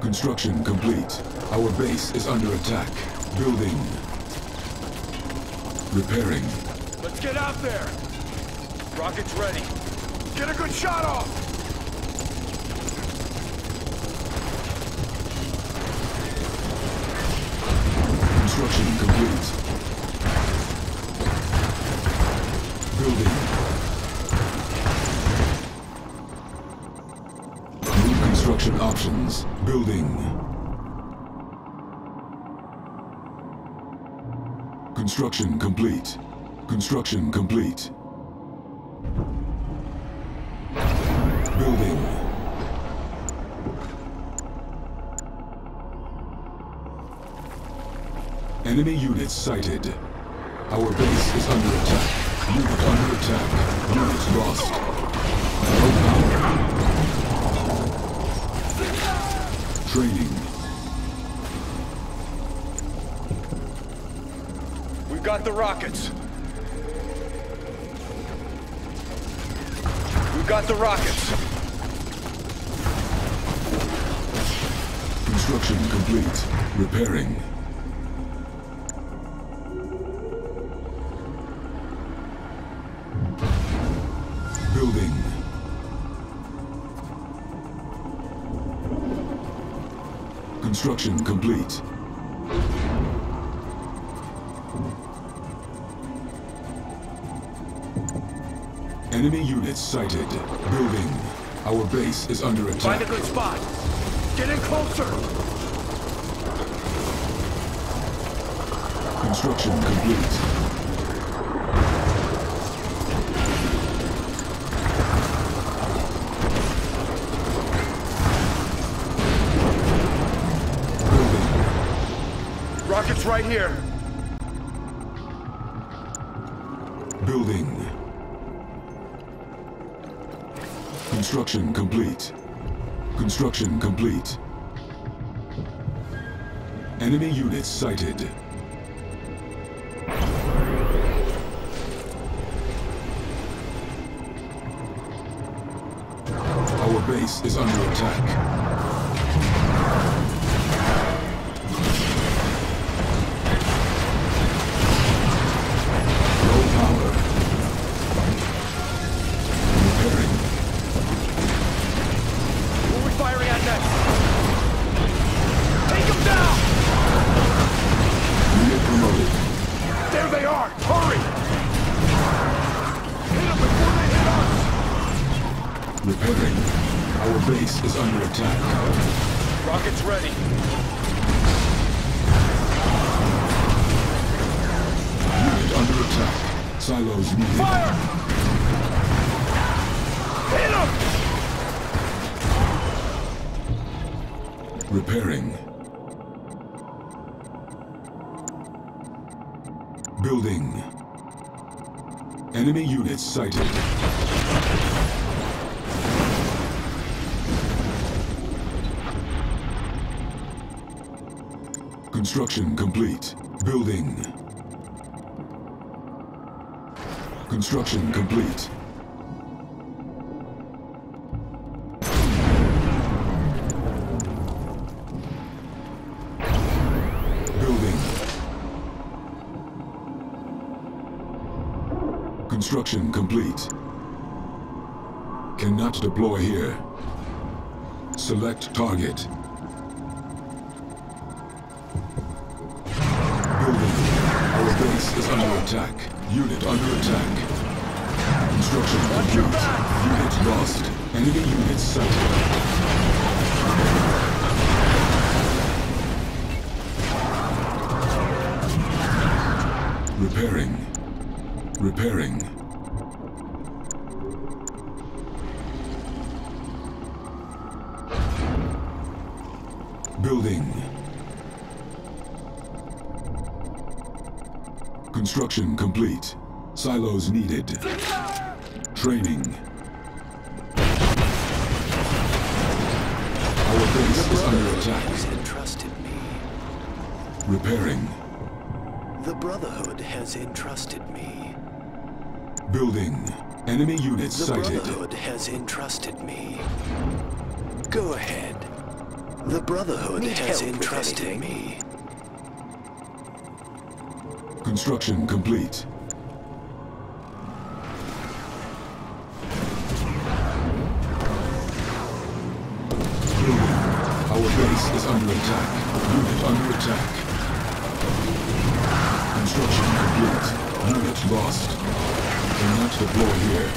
Construction complete. Our base is under attack. Building. Repairing. Let's get out there! Rockets ready. Get a good shot off! Construction complete. Building. New construction options. Building. Construction complete. Construction complete. Building. Enemy units sighted. Our base is under attack. Unit under attack. Units lost. No power. Training. We've got the rockets. We've got the rockets. Construction complete. Repairing. Building. Construction complete. Enemy units sighted. Building. Our base is under attack. Find a good spot. Get in closer! Construction complete. Building. Rockets right here. Building. Construction complete. Construction complete. Enemy units sighted. Our base is under attack. Low power. Repairing. Firing at next. Take him down! Unit promoted. There they are! Hurry! Hit them before they hit us! Repairing. Our base is under attack. Rockets ready. Unit under attack. Silos needed. Fire! Hit him! Repairing. Building. Enemy units sighted. Construction complete. Building. Construction complete. Construction complete. Cannot deploy here. Select target. Building. Our base is under attack. Unit under attack. Construction complete. Unit lost. Enemy units sighted. Repairing. Repairing. Building. Construction complete. Silos needed. Training. Our base is under attack. Entrusted me. Repairing. The Brotherhood has entrusted me. Building. Enemy units sighted. The Brotherhood has entrusted me. Go ahead. The Brotherhood has entrusted me. Construction complete. Building. Our base is under attack. Unit under attack. Construction complete. Unit lost. Cannot deploy here.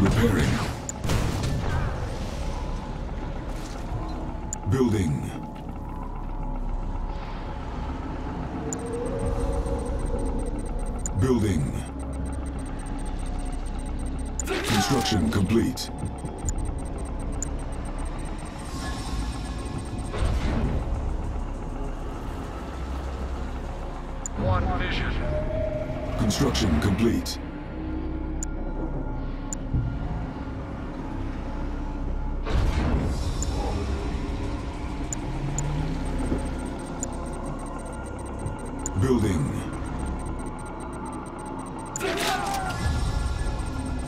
Repairing. Building. Building. Construction complete. One vision. Construction complete. Building.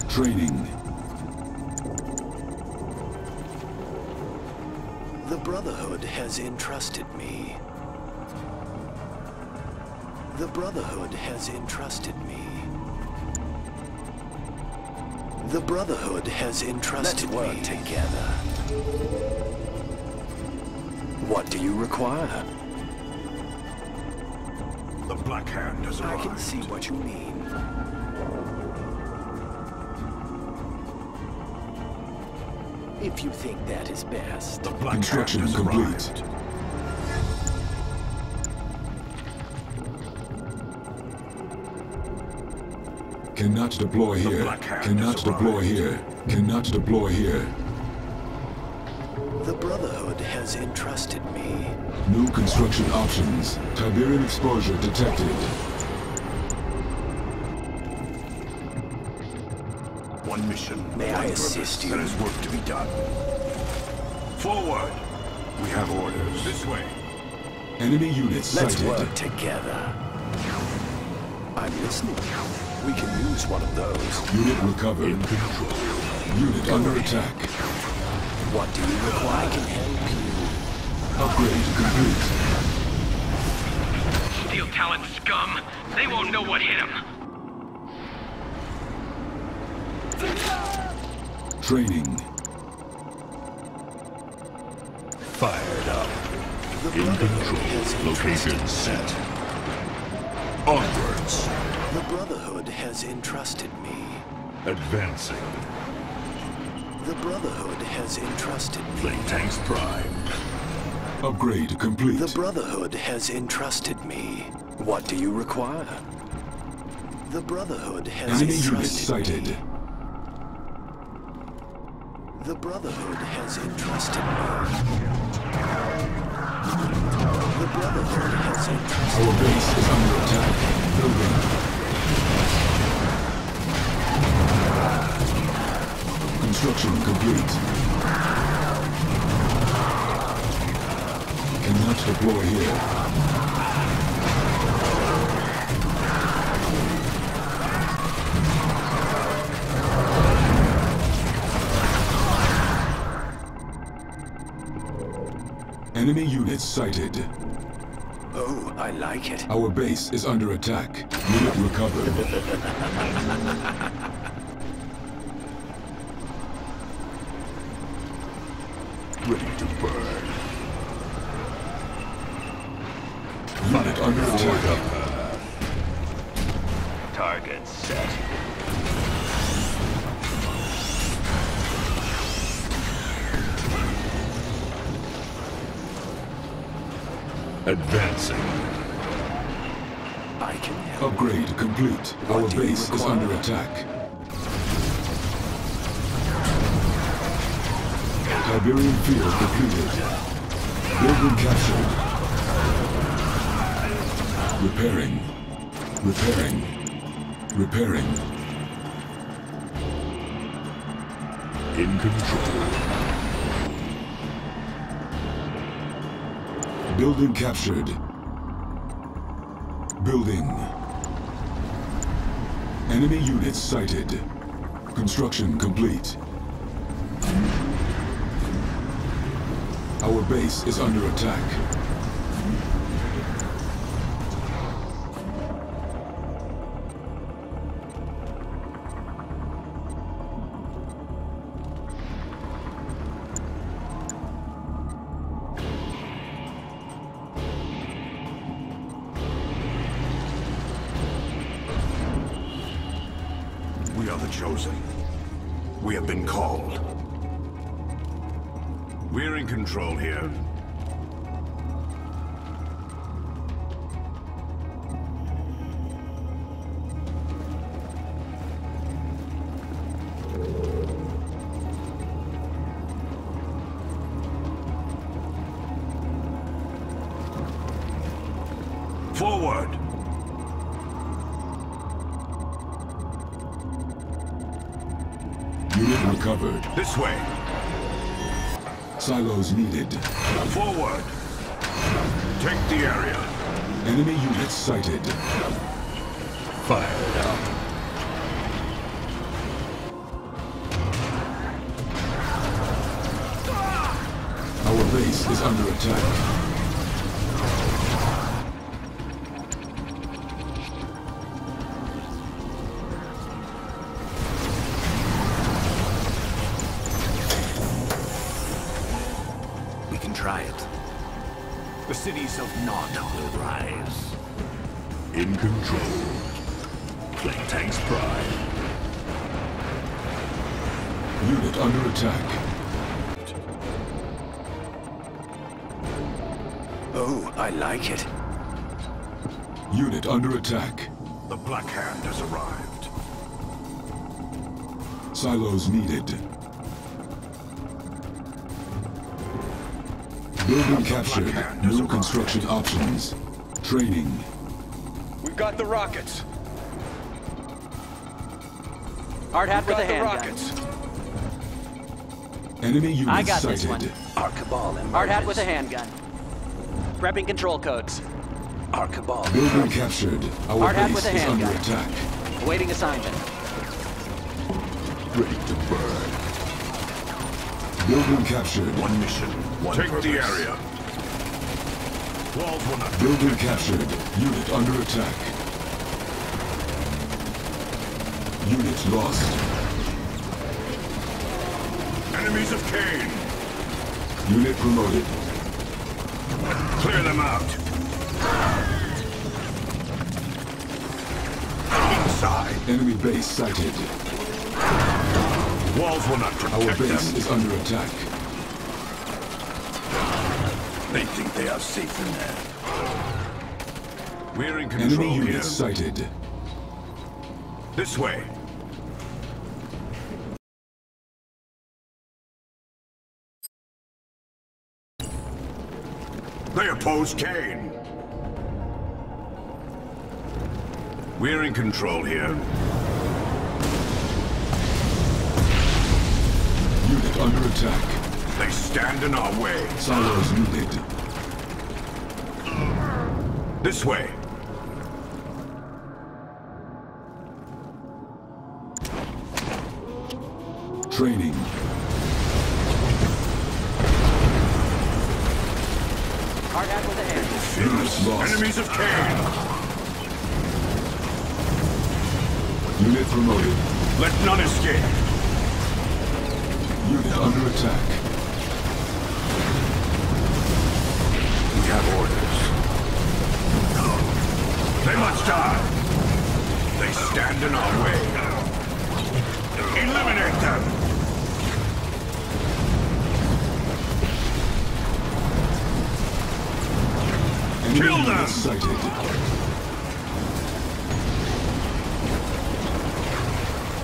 Training. The Brotherhood has entrusted me. The Brotherhood has entrusted me. The Brotherhood has entrusted me. Let's work together. What do you require? The Black Hand has arrived. I can see what you mean. If you think that is best. The Black Construction Hand has complete. Arrived. Cannot deploy here. Cannot deploy arrived. here. Cannot deploy here. The Brotherhood has entrusted me. New construction options. Tiberium exposure detected. One mission. May I assist you? There is work to be done. Forward! We have orders. This way. Enemy units sighted. Let's work together. I'm listening. We can use one of those. Unit recovered. In control. Unit under attack. What do you require? I can help you. Upgrade complete. Steel Talons scum. They won't know what hit them. Training. Fired up. The In control. Location set. Onwards. The Brotherhood has entrusted me. Advancing. The Brotherhood has entrusted me. Flank tanks primed. Upgrade complete. The Brotherhood has entrusted me. What do you require? The Brotherhood has Enemy entrusted unit sighted. me. The Brotherhood has entrusted me. The Brotherhood has entrusted me. Our base is under attack. Building. Construction complete. Cannot deploy here. Enemy units sighted. Oh, I like it. Our base is under attack. Unit recovered. Ready to burn. Unit under attack. Target set. Advancing. I can help. Upgrade complete. What Our base is under attack. Tiberium field depleted. Building captured. Repairing. Repairing. Repairing. In control. Building captured. Building. Enemy units sighted. Construction complete. Our base is under attack. Needed. Forward. Take the area. Enemy units sighted. Fired up. Ah! Our base is under attack. Cities of Nod will rise. In control. Flank tanks prime. Unit under attack. Oh, I like it. Unit under attack. The Black Hand has arrived. Silos needed. Building captured. New construction options. Training. We've got the rockets. Hard hat with the handgun. Enemy units sighted. I got this one. Our Cabal and hard hat with a handgun. Prepping control codes. Our Cabal. Building captured. Our base is under attack. Awaiting assignment. Ready to burn. Building captured. One mission. One Take purpose. the area. Walls will not. Building captured. Unit under attack. Unit lost. Enemies of Kane. Unit promoted. Clear them out. Inside. Enemy base sighted. Walls will not protect them. Our base them. is under attack. They think they are safe in there. We're in control. Enemy unit sighted. This way. They oppose Kane. We're in control here. Unit under attack. They stand in our way. Silos needed. This way. Training. Hard apples ahead. Fierce loss. Enemies of Kane. Unit promoted. Let none escape. Unit under attack. We have orders. They must die. They stand in our way. Eliminate them. Kill them! Sighted.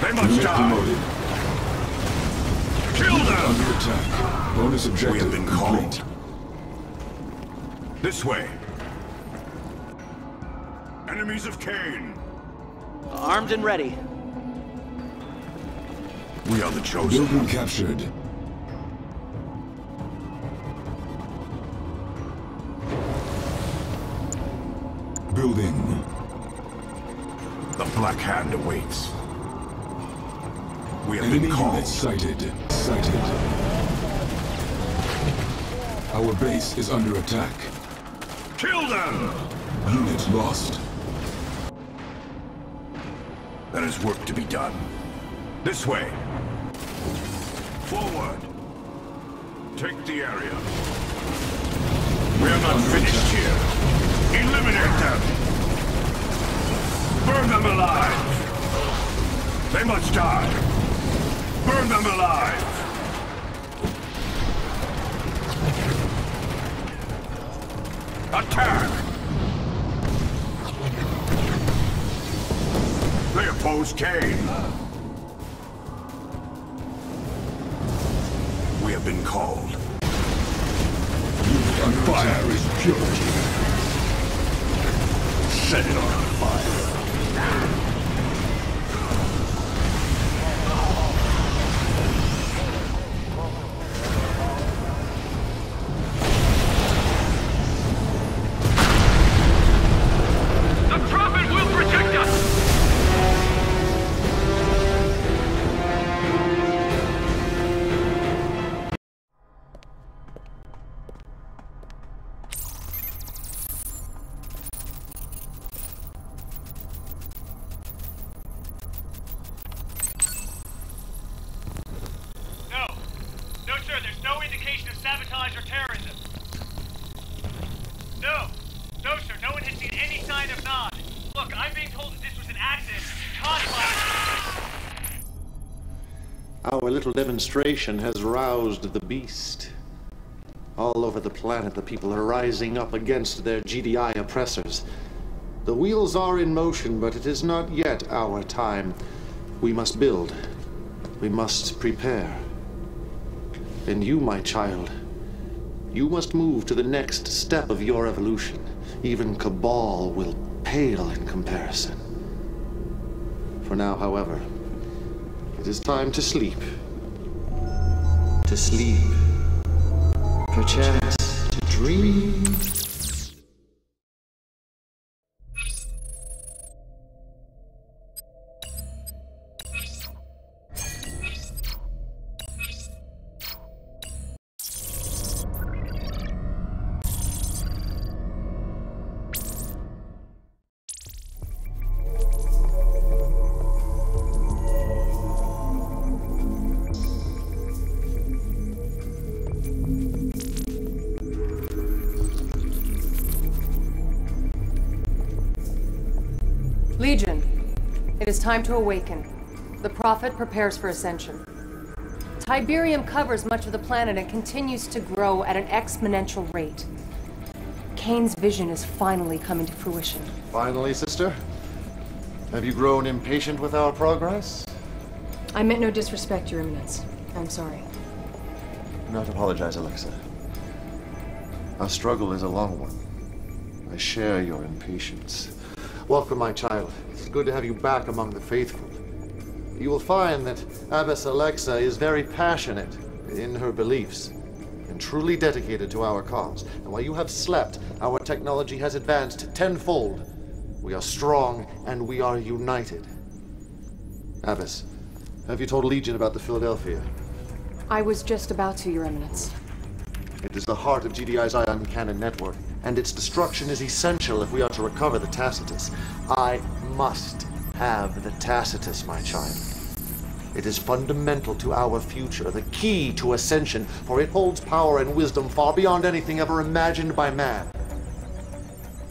They must Unit die! Promoted. Kill Unit them! Under attack. Bonus objective. We have been called. Complete. This way. Enemies of Kane. Armed and ready. We are the chosen. Building captured. Building. The Black Hand awaits. We have Enemy been called. Sighted. Sighted. Our base is under attack. Kill them! Unit lost. There is work to be done. This way. Forward. Take the area. We are not under finished attack. Here. Eliminate them! Burn them alive! They must die! Burn them alive! Attack! They oppose Kane! We have been called. Fire is purity. Set it on fire. Our little demonstration has roused the beast. All over the planet, the people are rising up against their G D I oppressors. The wheels are in motion, but it is not yet our time. We must build. We must prepare. And you, my child, you must move to the next step of your evolution. Even Cabal will pale in comparison. For now, however, it is time to sleep. To sleep. Perchance to dream. Legion, it is time to awaken. The Prophet prepares for ascension. Tiberium covers much of the planet and continues to grow at an exponential rate. Kane's vision is finally coming to fruition. Finally, sister? Have you grown impatient with our progress? I meant no disrespect, Your Eminence. I'm sorry. Do not apologize, Alexa. Our struggle is a long one. I share your impatience. Welcome, my child. It's good to have you back among the faithful. You will find that Abbas Alexa is very passionate in her beliefs and truly dedicated to our cause. And while you have slept, our technology has advanced tenfold. We are strong and we are united. Abbas, have you told Legion about the Philadelphia? I was just about to, Your Eminence. It is the heart of G D I's Ion Cannon network, and its destruction is essential if we are to recover the Tacitus. I must have the Tacitus, my child. It is fundamental to our future, the key to ascension, for it holds power and wisdom far beyond anything ever imagined by man.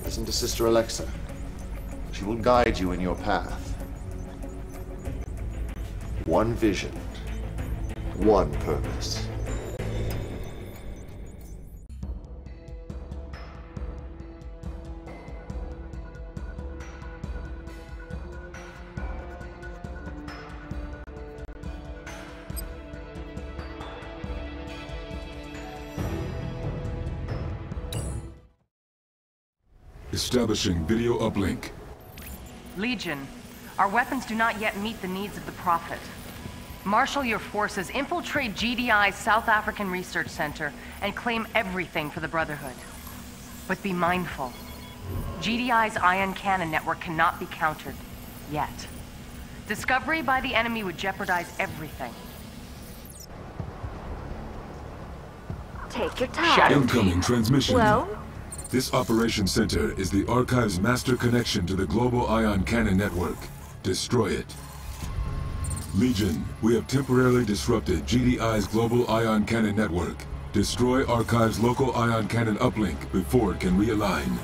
Listen to Sister Alexa. She will guide you in your path. One vision, one purpose. Establishing video uplink. Legion, our weapons do not yet meet the needs of the Prophet. Marshal your forces, infiltrate G D I's South African Research Center, and claim everything for the Brotherhood. But be mindful. G D I's Ion Cannon network cannot be countered. Yet. Discovery by the enemy would jeopardize everything. Take your time. Incoming transmission. Hello? This operation center is the Archive's master connection to the global Ion Cannon network. Destroy it. Legion, we have temporarily disrupted G D I's global Ion Cannon network. Destroy Archive's local Ion Cannon uplink before it can realign.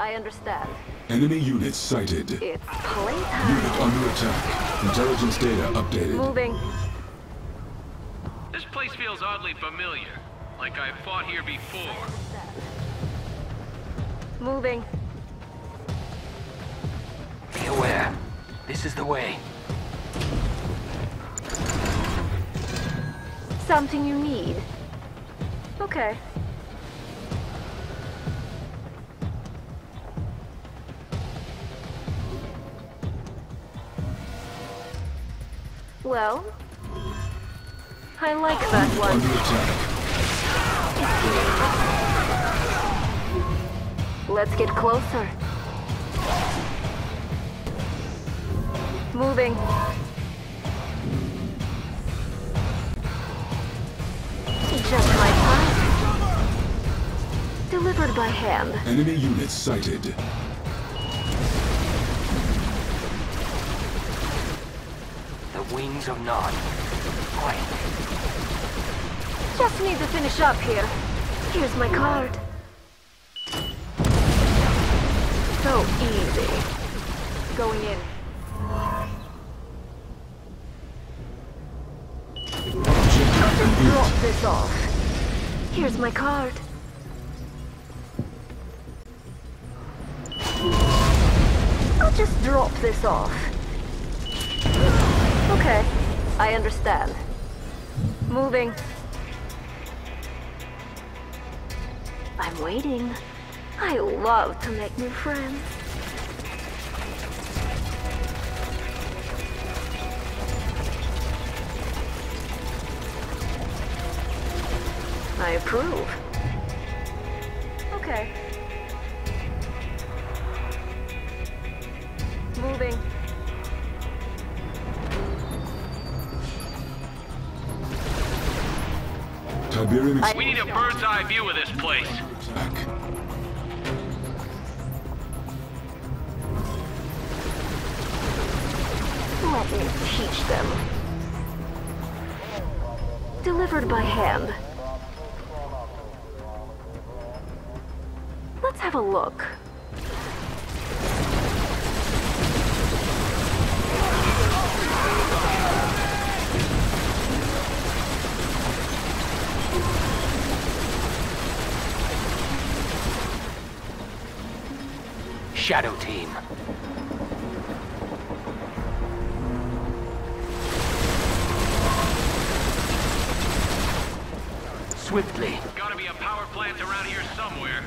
I understand. Enemy units sighted. It's playtime. Unit under attack. Intelligence data updated. Moving. This place feels oddly familiar. Like I've fought here before. Moving. Be aware. This is the way. Something you need. Okay. Well, I like that one. Under attack. Let's get closer. Moving. Just my time. Delivered by hand. Enemy units sighted. The wings of Nod. Just need to finish up here. Here's my card. So easy. Going in. Drop this off. Here's my card. I'll just drop this off. Okay, I understand. Moving. I'm waiting. I love to make new friends. I approve. Okay. Moving. Tiberium. We need a bird's eye view of this place. Back. Let me teach them. Delivered by hand. Let's have a look. Shadow team. Swiftly. Gotta be a power plant around here somewhere.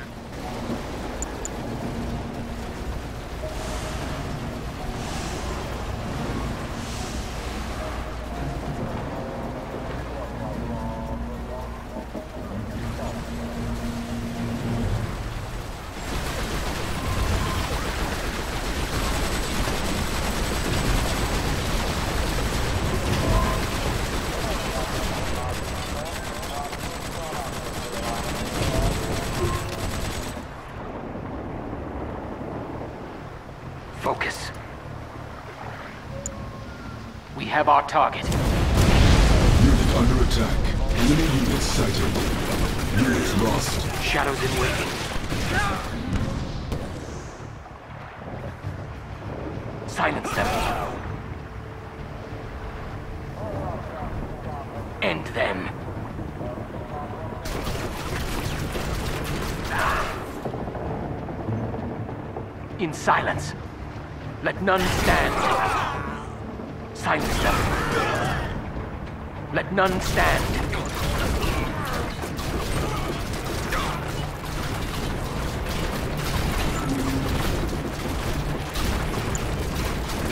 focus. We have our target. Unit under attack. Enemy unit sighted. Units lost. Shadows in waiting. Silence them. End them. In silence. Let none stand. Silence them. Let none stand.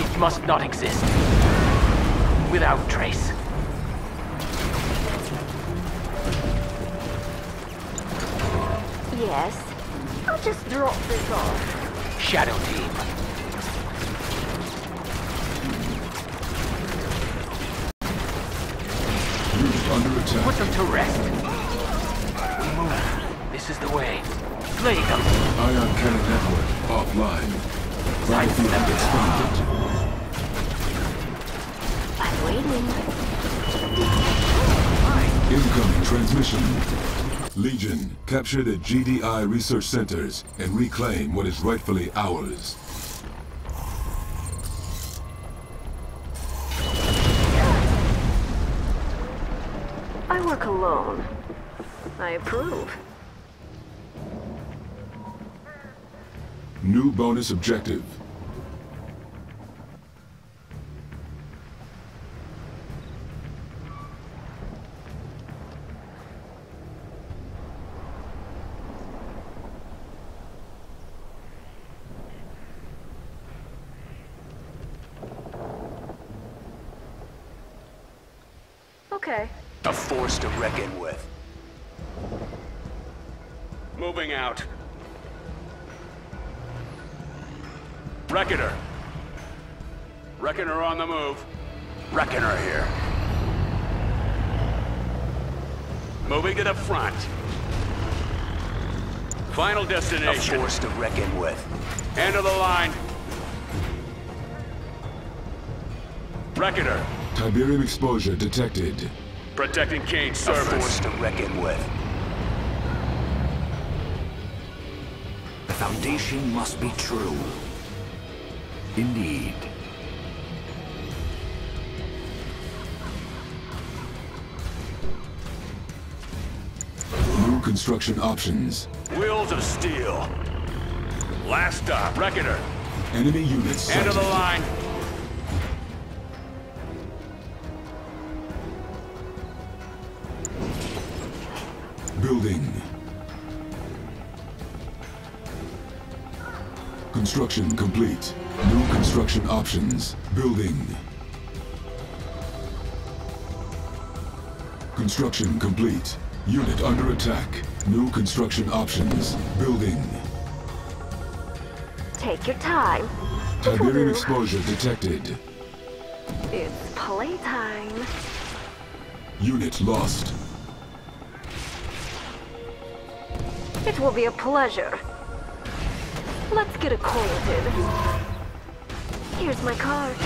It must not exist. Without trace. Yes. I'll just drop this off. Shadow team. Under attack. Put them to rest. We move. This is the way. Play them. Ion Cannon network offline. Battlefield expanded. I'm waiting. Incoming transmission. Legion, capture the G D I research centers and reclaim what is rightfully ours. I work alone. I approve. New bonus objective. A force to reckon with. Moving out. Reckoner. Reckoner on the move. Reckoner here. Moving to the front. Final destination. A force to reckon with. End of the line. Reckoner. Tiberium exposure detected. Protecting Kane's service. A force to reckon with. The Foundation must be true. Indeed. New construction options. Wheels of steel. Last stop, Reckoner. Enemy units sighted. End of the line. Building. Construction complete. New construction options. Building. Construction complete. Unit under attack. New construction options. Building. Take your time. Tiberium exposure detected. It's playtime. Unit lost. It will be a pleasure. Let's get acquainted. Here's my card.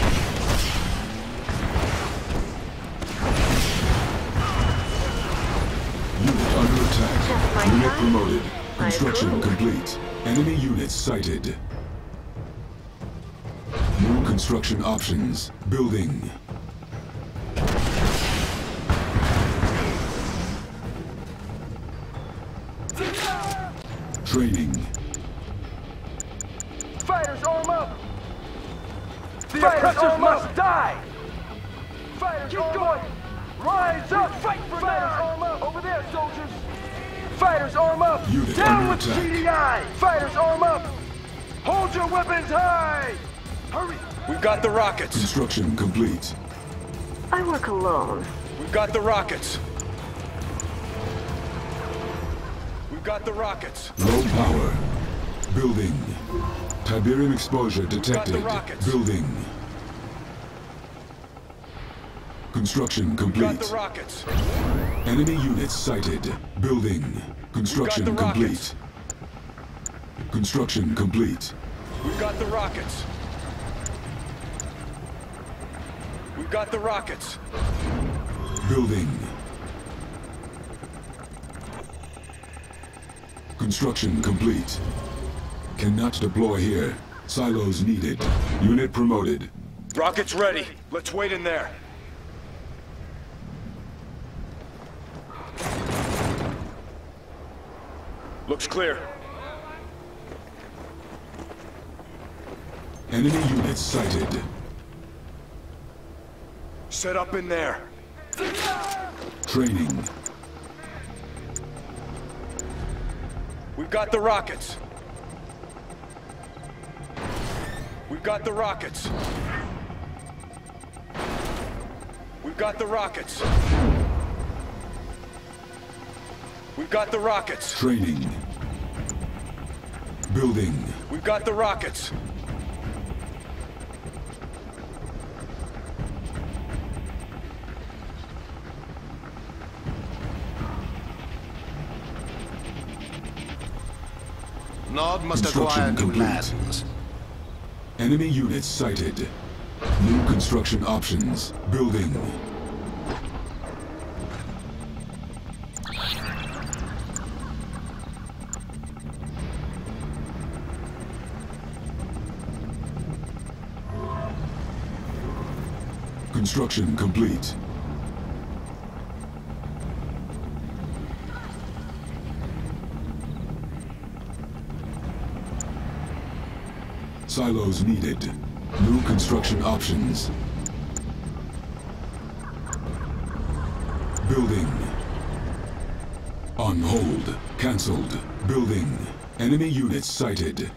Unit under attack. Unit time. Promoted. Construction complete. Enemy units sighted. New construction options. Building. Training. Fighters, arm up! The Fighters oppressors must up. Die! Fighters, keep arm going! Up. Rise up! Fight for Fighters, arm up! Over there, soldiers! Fighters, arm up! Unit down with attack. G D I! Fighters, arm up! Hold your weapons high! Hurry! We've got the rockets! Construction complete. I work alone. We've got the rockets! Got the rockets. Low power. Building. Tiberium exposure detected. Got the building. Construction complete. Got the rockets. Enemy units sighted. Building. Construction got the complete. Rockets. Construction complete. We got the rockets. Got the rockets. Building. Construction complete. Cannot deploy here. Silos needed. Unit promoted. Rockets ready. Let's wait in there. Looks clear. Enemy units sighted. Set up in there. Training. We've got the rockets. We've got the rockets. We've got the rockets. We've got the rockets. Training. Building. We've got the rockets. Nod must acquire new lands. Enemy units sighted. New construction options. Building. Construction complete. Silos needed. New construction options. Building. On hold. Cancelled. Building. Enemy units sighted.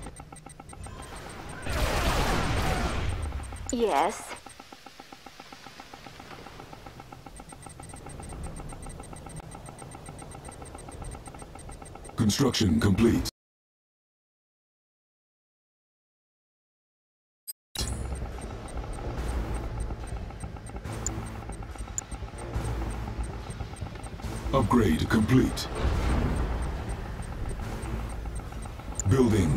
Yes. Construction complete. Upgrade complete. Building.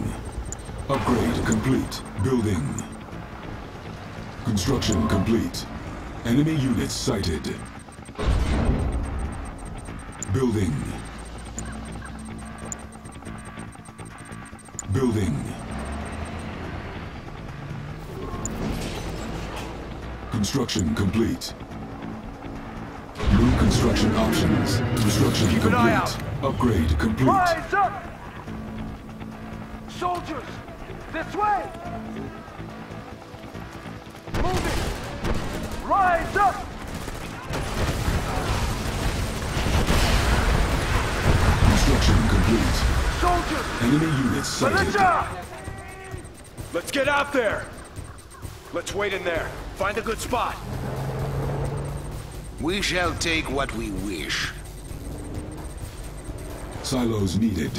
Upgrade complete. Building. Construction complete. Enemy units sighted. Building. Building. Construction complete. New construction options. Construction complete. Keep an eye out. Upgrade complete. Rise up! Soldiers! This way! Moving! Rise up! Construction complete. Soldiers! Enemy units sighted. Let's get out there! Let's wait in there. Find a good spot. We shall take what we wish. Silos needed.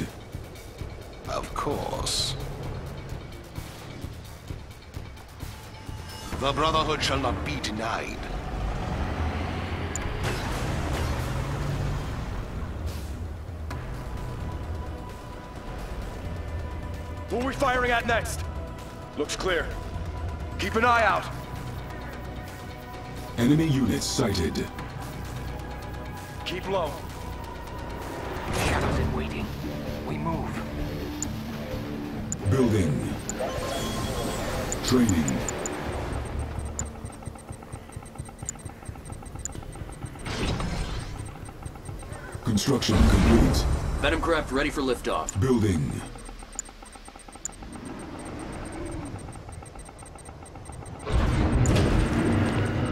Of course. The Brotherhood shall not be denied. What are we firing at next? Looks clear. Keep an eye out. Enemy units sighted. Keep low. Shadows in waiting. We move. Building. Training. Construction complete. Venom craft ready for liftoff. Building.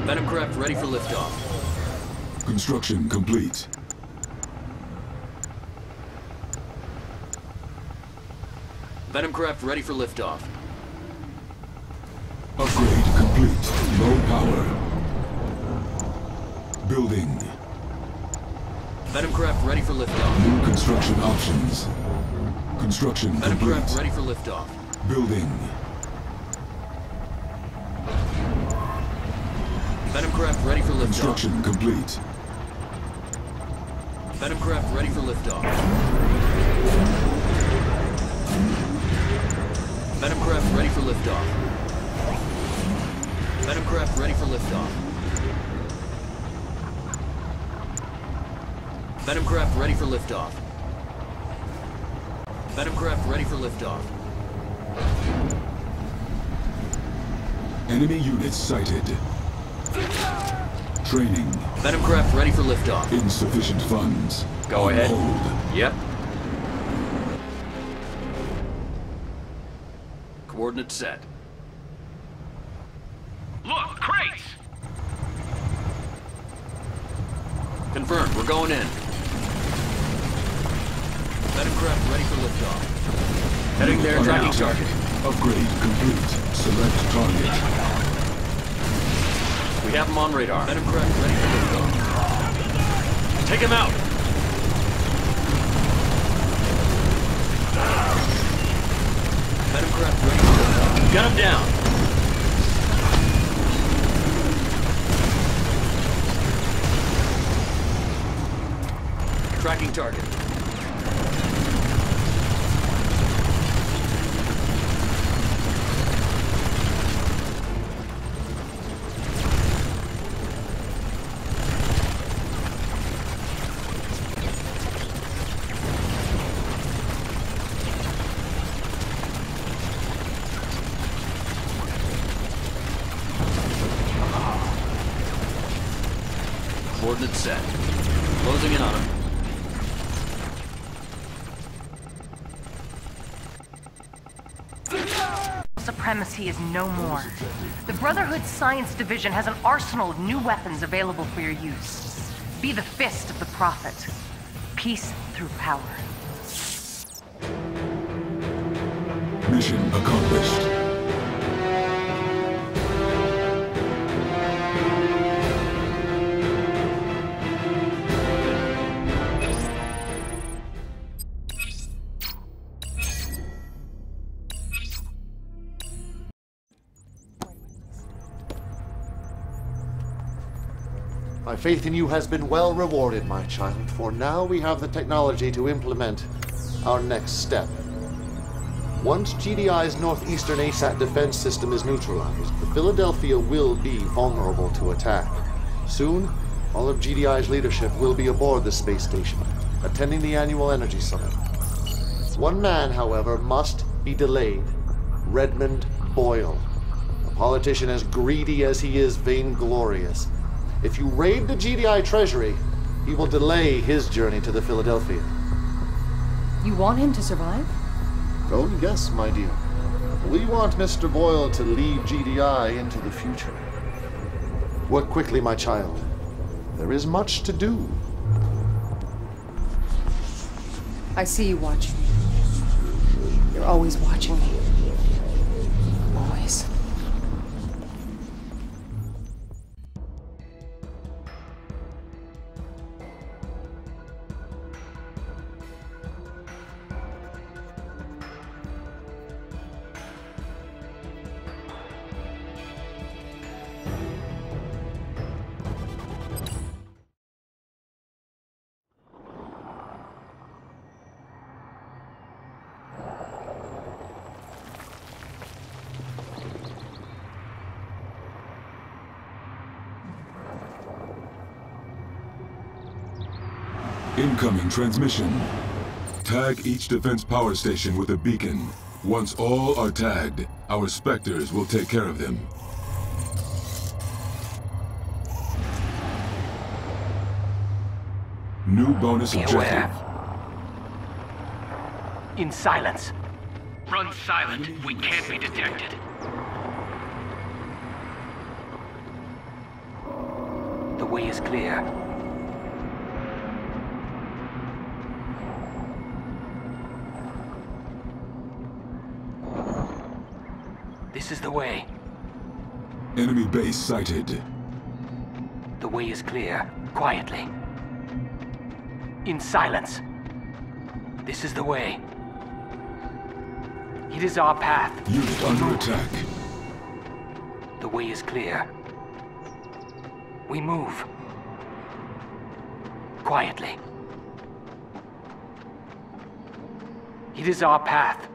Venomcraft ready for liftoff. Construction complete. Venomcraft ready for liftoff. Upgrade complete. Low power. Building. Venomcraft ready for liftoff. New construction options. Construction complete. Venomcraft ready for liftoff. Building. Venomcraft ready for liftoff. Construction complete. Venomcraft ready for liftoff. Venomcraft ready for liftoff. Venomcraft ready for liftoff. Venomcraft ready for liftoff. Venomcraft ready for liftoff. Enemy units sighted. Training. Venomcraft ready for liftoff. Insufficient funds. Go ahead. Hold. Yep. Coordinates set. Look, crates! Confirmed, we're going in. Venomcraft ready for liftoff. Heading there, tracking target. Upgrade complete. Select target. We have him on radar. Venomcraft ready for liftoff. Take him out! Venomcraft ready for liftoff. Gun him down! Tracking target. Coordinates set. Closing in on him. Supremacy is no more. The Brotherhood Science Division has an arsenal of new weapons available for your use. Be the fist of the Prophet. Peace through power. Mission accomplished. My faith in you has been well rewarded, my child, for now we have the technology to implement our next step. Once G D I's northeastern A SAT defense system is neutralized, the Philadelphia will be vulnerable to attack. Soon, all of G D I's leadership will be aboard the space station, attending the annual energy summit. One man, however, must be delayed. Redmond Boyle, a politician as greedy as he is vainglorious. If you raid the G D I treasury, he will delay his journey to the Philadelphia. You want him to survive? Oh, yes, my dear. We want Mister Boyle to lead G D I into the future. Work quickly, my child. There is much to do. I see you watching me. You're always watching me. Always. Incoming transmission. Tag each defense power station with a beacon. Once all are tagged, our specters will take care of them. New bonus objective. In silence. Run silent. We can't be detected. The way is clear. This is the way. Enemy base sighted. The way is clear. Quietly. In silence. This is the way. It is our path. Unit under attack. The way is clear. We move. Quietly. It is our path.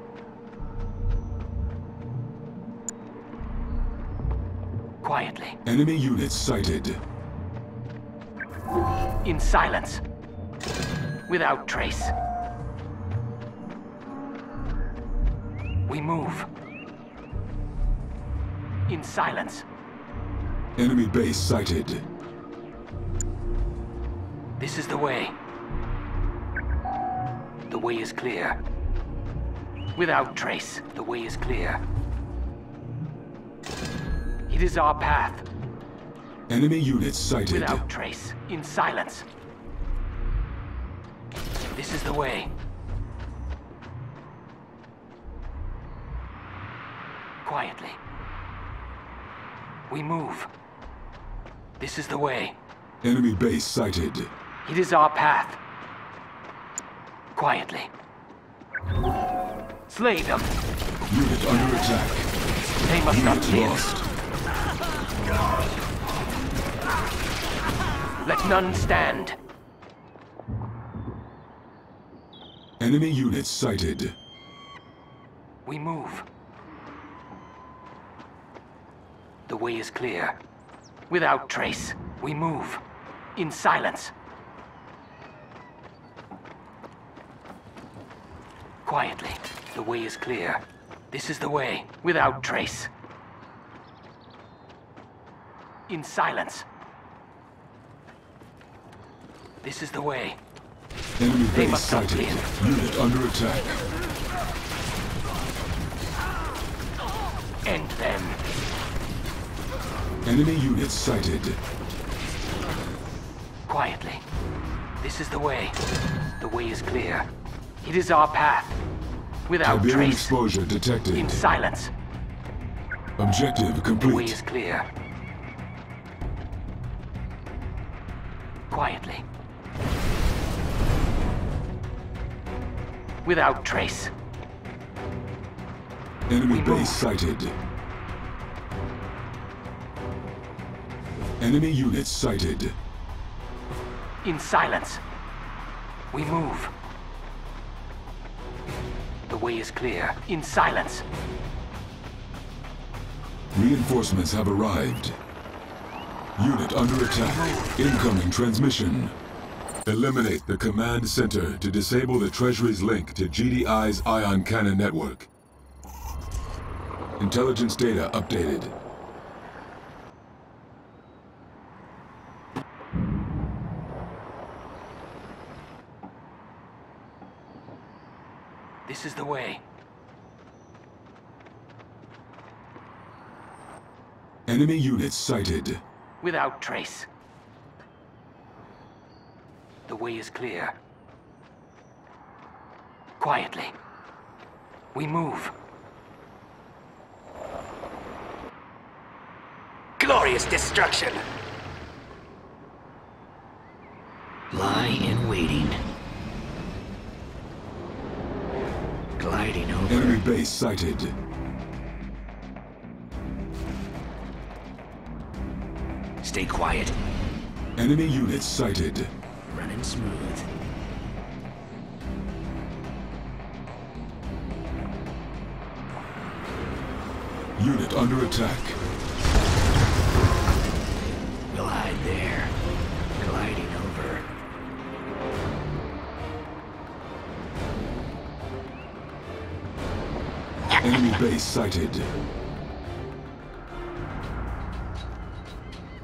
Quietly. Enemy units sighted. In silence. without trace. We move. In silence. Enemy base sighted. This is the way. The way is clear. Without trace, the way is clear. It is our path. Enemy units sighted. Without trace, in silence. This is the way. Quietly. We move. This is the way. Enemy base sighted. It is our path. Quietly. Slay them. Unit under attack. They must Unit not live. Lost. Let none stand. Enemy units sighted. We move. The way is clear. Without trace, we move. In silence. Quietly. The way is clear. This is the way, without trace. In silence. This is the way. Enemy they must sighted. Unit under attack. End them. Enemy unit sighted. Quietly. This is the way. The way is clear. It is our path. Without Tiberium trace. Exposure detected. In silence. Objective complete. The way is clear. Quietly. Without trace. Enemy we base move. Sighted. Enemy units sighted. In silence. We move. The way is clear. In silence. Reinforcements have arrived. Unit under attack. Incoming transmission. Eliminate the command center to disable the Treasury's link to G D I's Ion Cannon network. Intelligence data updated. This is the way. Enemy units sighted. Without trace. The way is clear. Quietly. We move. Glorious destruction! Lie in waiting. Gliding over. Enemy base sighted. Stay quiet. Enemy units sighted. Running smooth. Unit under attack. Glide there. Gliding over. Enemy base sighted.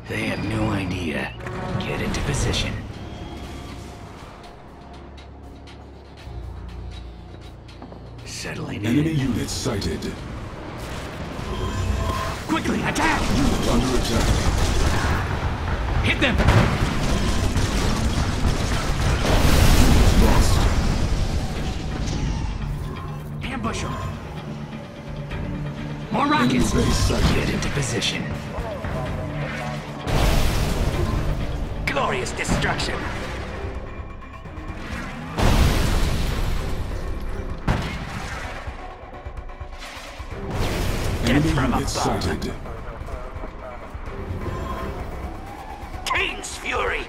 They have no idea. Get into position. Settling Enemy in. Units sighted. Quickly, attack! Unit under attack. Hit them! Units lost. Ambush them. More rockets! Enemy base sighted. Get into position. Glorious destruction! It's sighted. Kane's fury.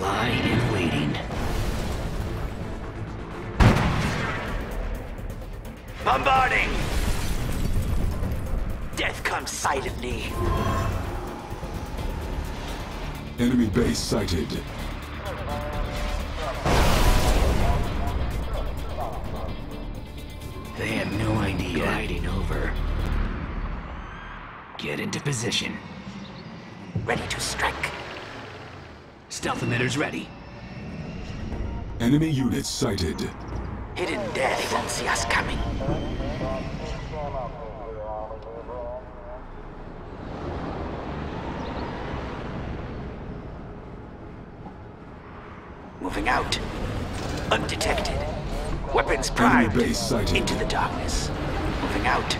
Lie in waiting. Bombarding. death comes silently. Enemy base sighted. They have no idea. Gliding over. Get into position. Ready to strike. Stealth emitters ready. Enemy units sighted. Hidden there, they won't see us coming. Moving out. Undetected. Weapons primed. Enemy base sighted. Into the darkness. Moving out.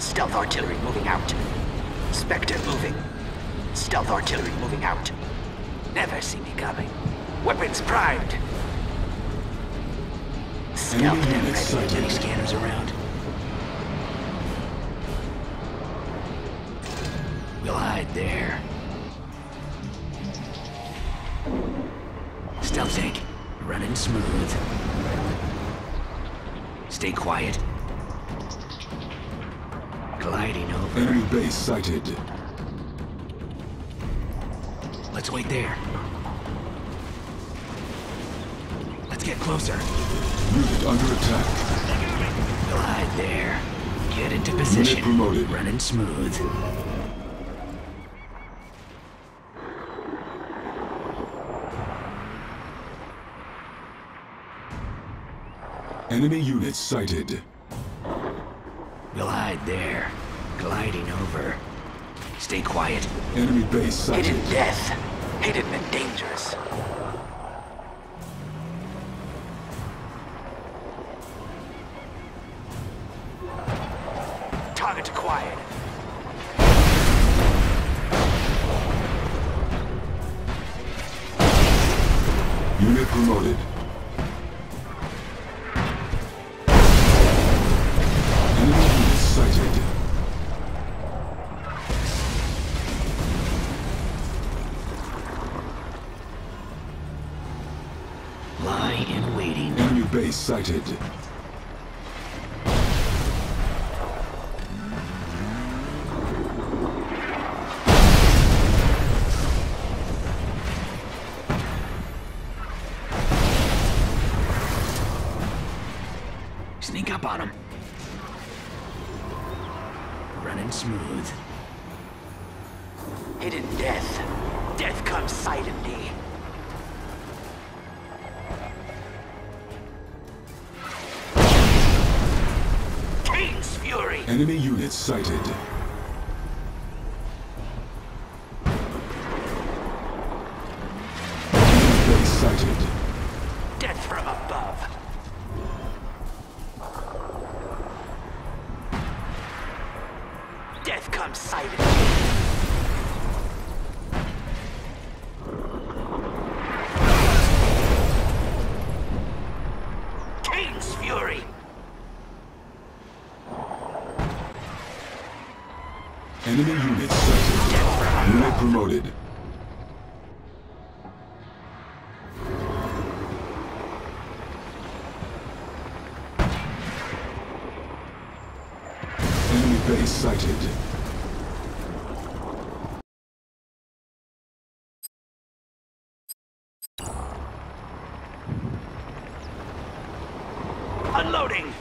Stealth artillery moving out. Spectre moving. Stealth artillery moving out. Never see me coming. Weapons primed. Stealth and ready. Any scanners around? We'll hide there. Stealth tank, running smooth. Stay quiet. Gliding over. Enemy base sighted. Let's wait there. Let's get closer. Unit under attack. Glide there. Get into position. Unit promoted. Running smooth. Enemy units sighted. Glide there. Gliding over. Stay quiet. Enemy base sighted. Hidden death. Hidden and dangerous. Target acquired. Unit promoted. Base sighted. Sneak up on him. Running smooth. Hidden death. Death comes silently. Enemy units sighted. Enemy base sighted. Death from above. Death comes silently. Kane's fury. Enemy units sighted. Unit promoted. Enemy base sighted. Unloading.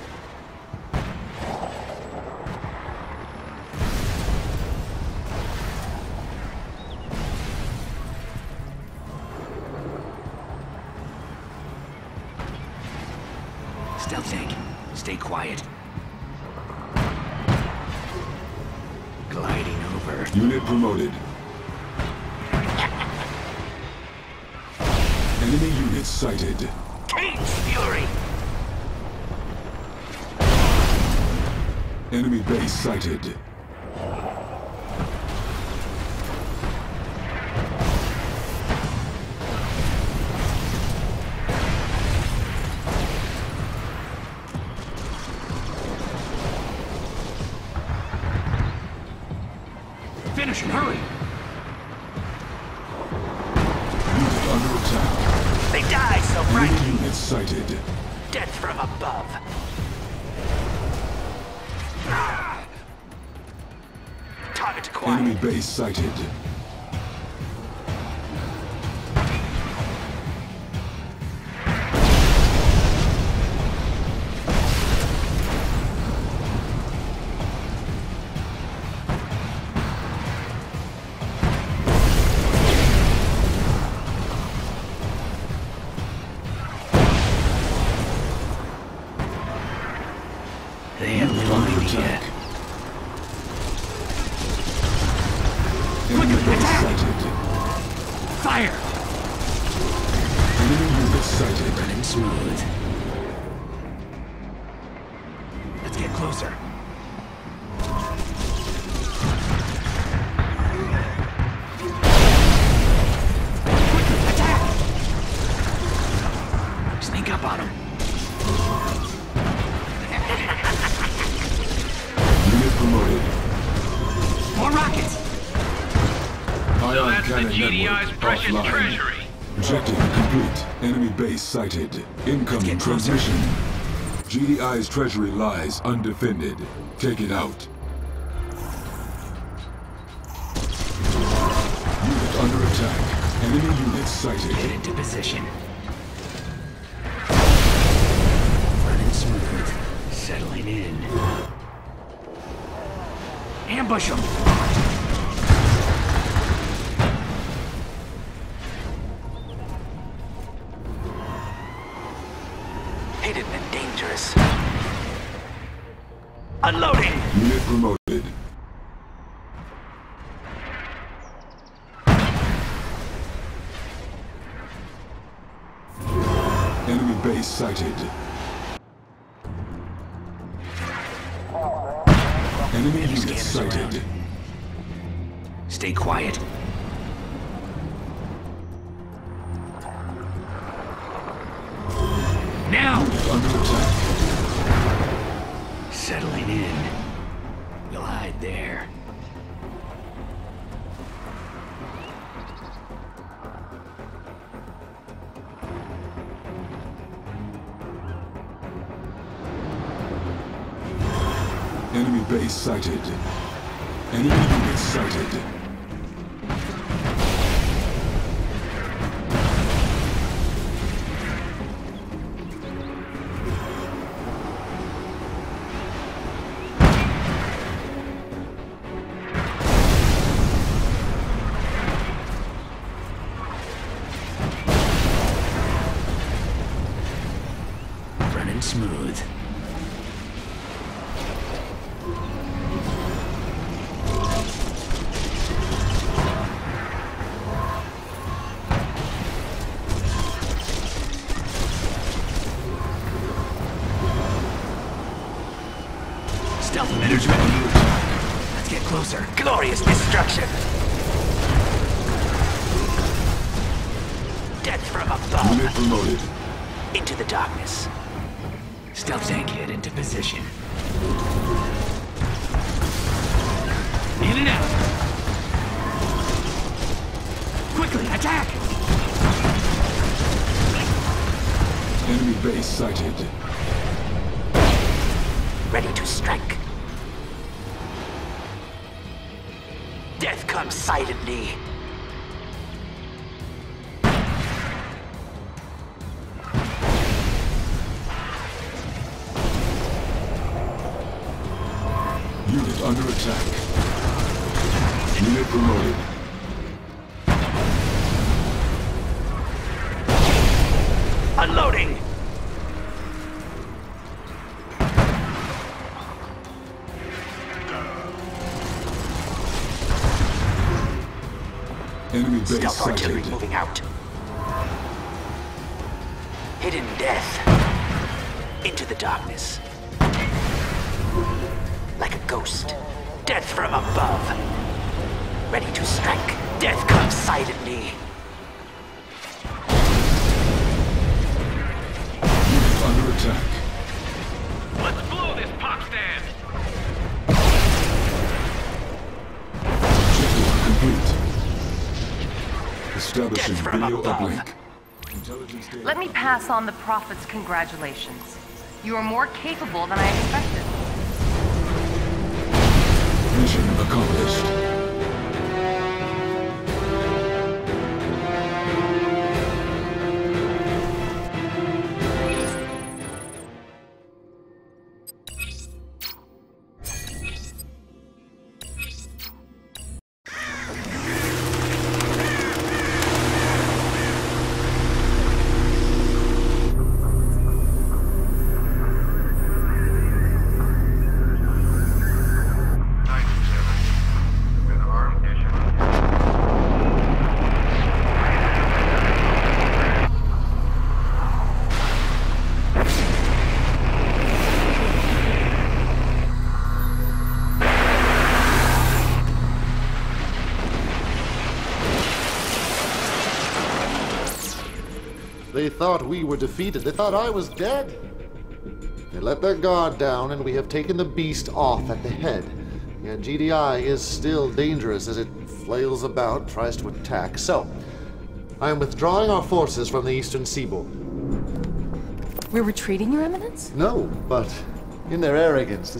Stay quiet. Gliding over. Unit promoted. Enemy unit sighted. Kane's fury. Enemy base sighted. Finish him, hurry! Unit under attack. They die so brightly! Unit sighted. Death from above. Ah! quiet. Enemy base sighted. G D I's precious offline. Treasury. Objective complete. Enemy base sighted. Incoming transmission. G D I's treasury lies undefended. Take it out. Unit under attack. Enemy unit sighted. Get into position. Running smooth. Settling in. Ambush them! Unloading! Unit promoted. Enemy base sighted. Enemy unit sighted. Around. Stay quiet. Now! Under attack. Settling in. You'll hide there. Enemy base sighted. Enemy unit sighted. Stealth sighted. Artillery moving out. Hidden death. Into the darkness. Like a ghost. Death from above. Ready to strike. Death comes silently. Unit under attack. Let's blow this pop stand. Objective complete. Establishing video uplink. Let me pass on the Prophet's congratulations. You are more capable than I expected. Mission accomplished. They thought we were defeated. They thought I was dead. They let their guard down, and we have taken the beast off at the head. Yet G D I is still dangerous as it flails about, tries to attack. So, I am withdrawing our forces from the eastern seaboard. We're retreating, Your Eminence? No, but in their arrogance,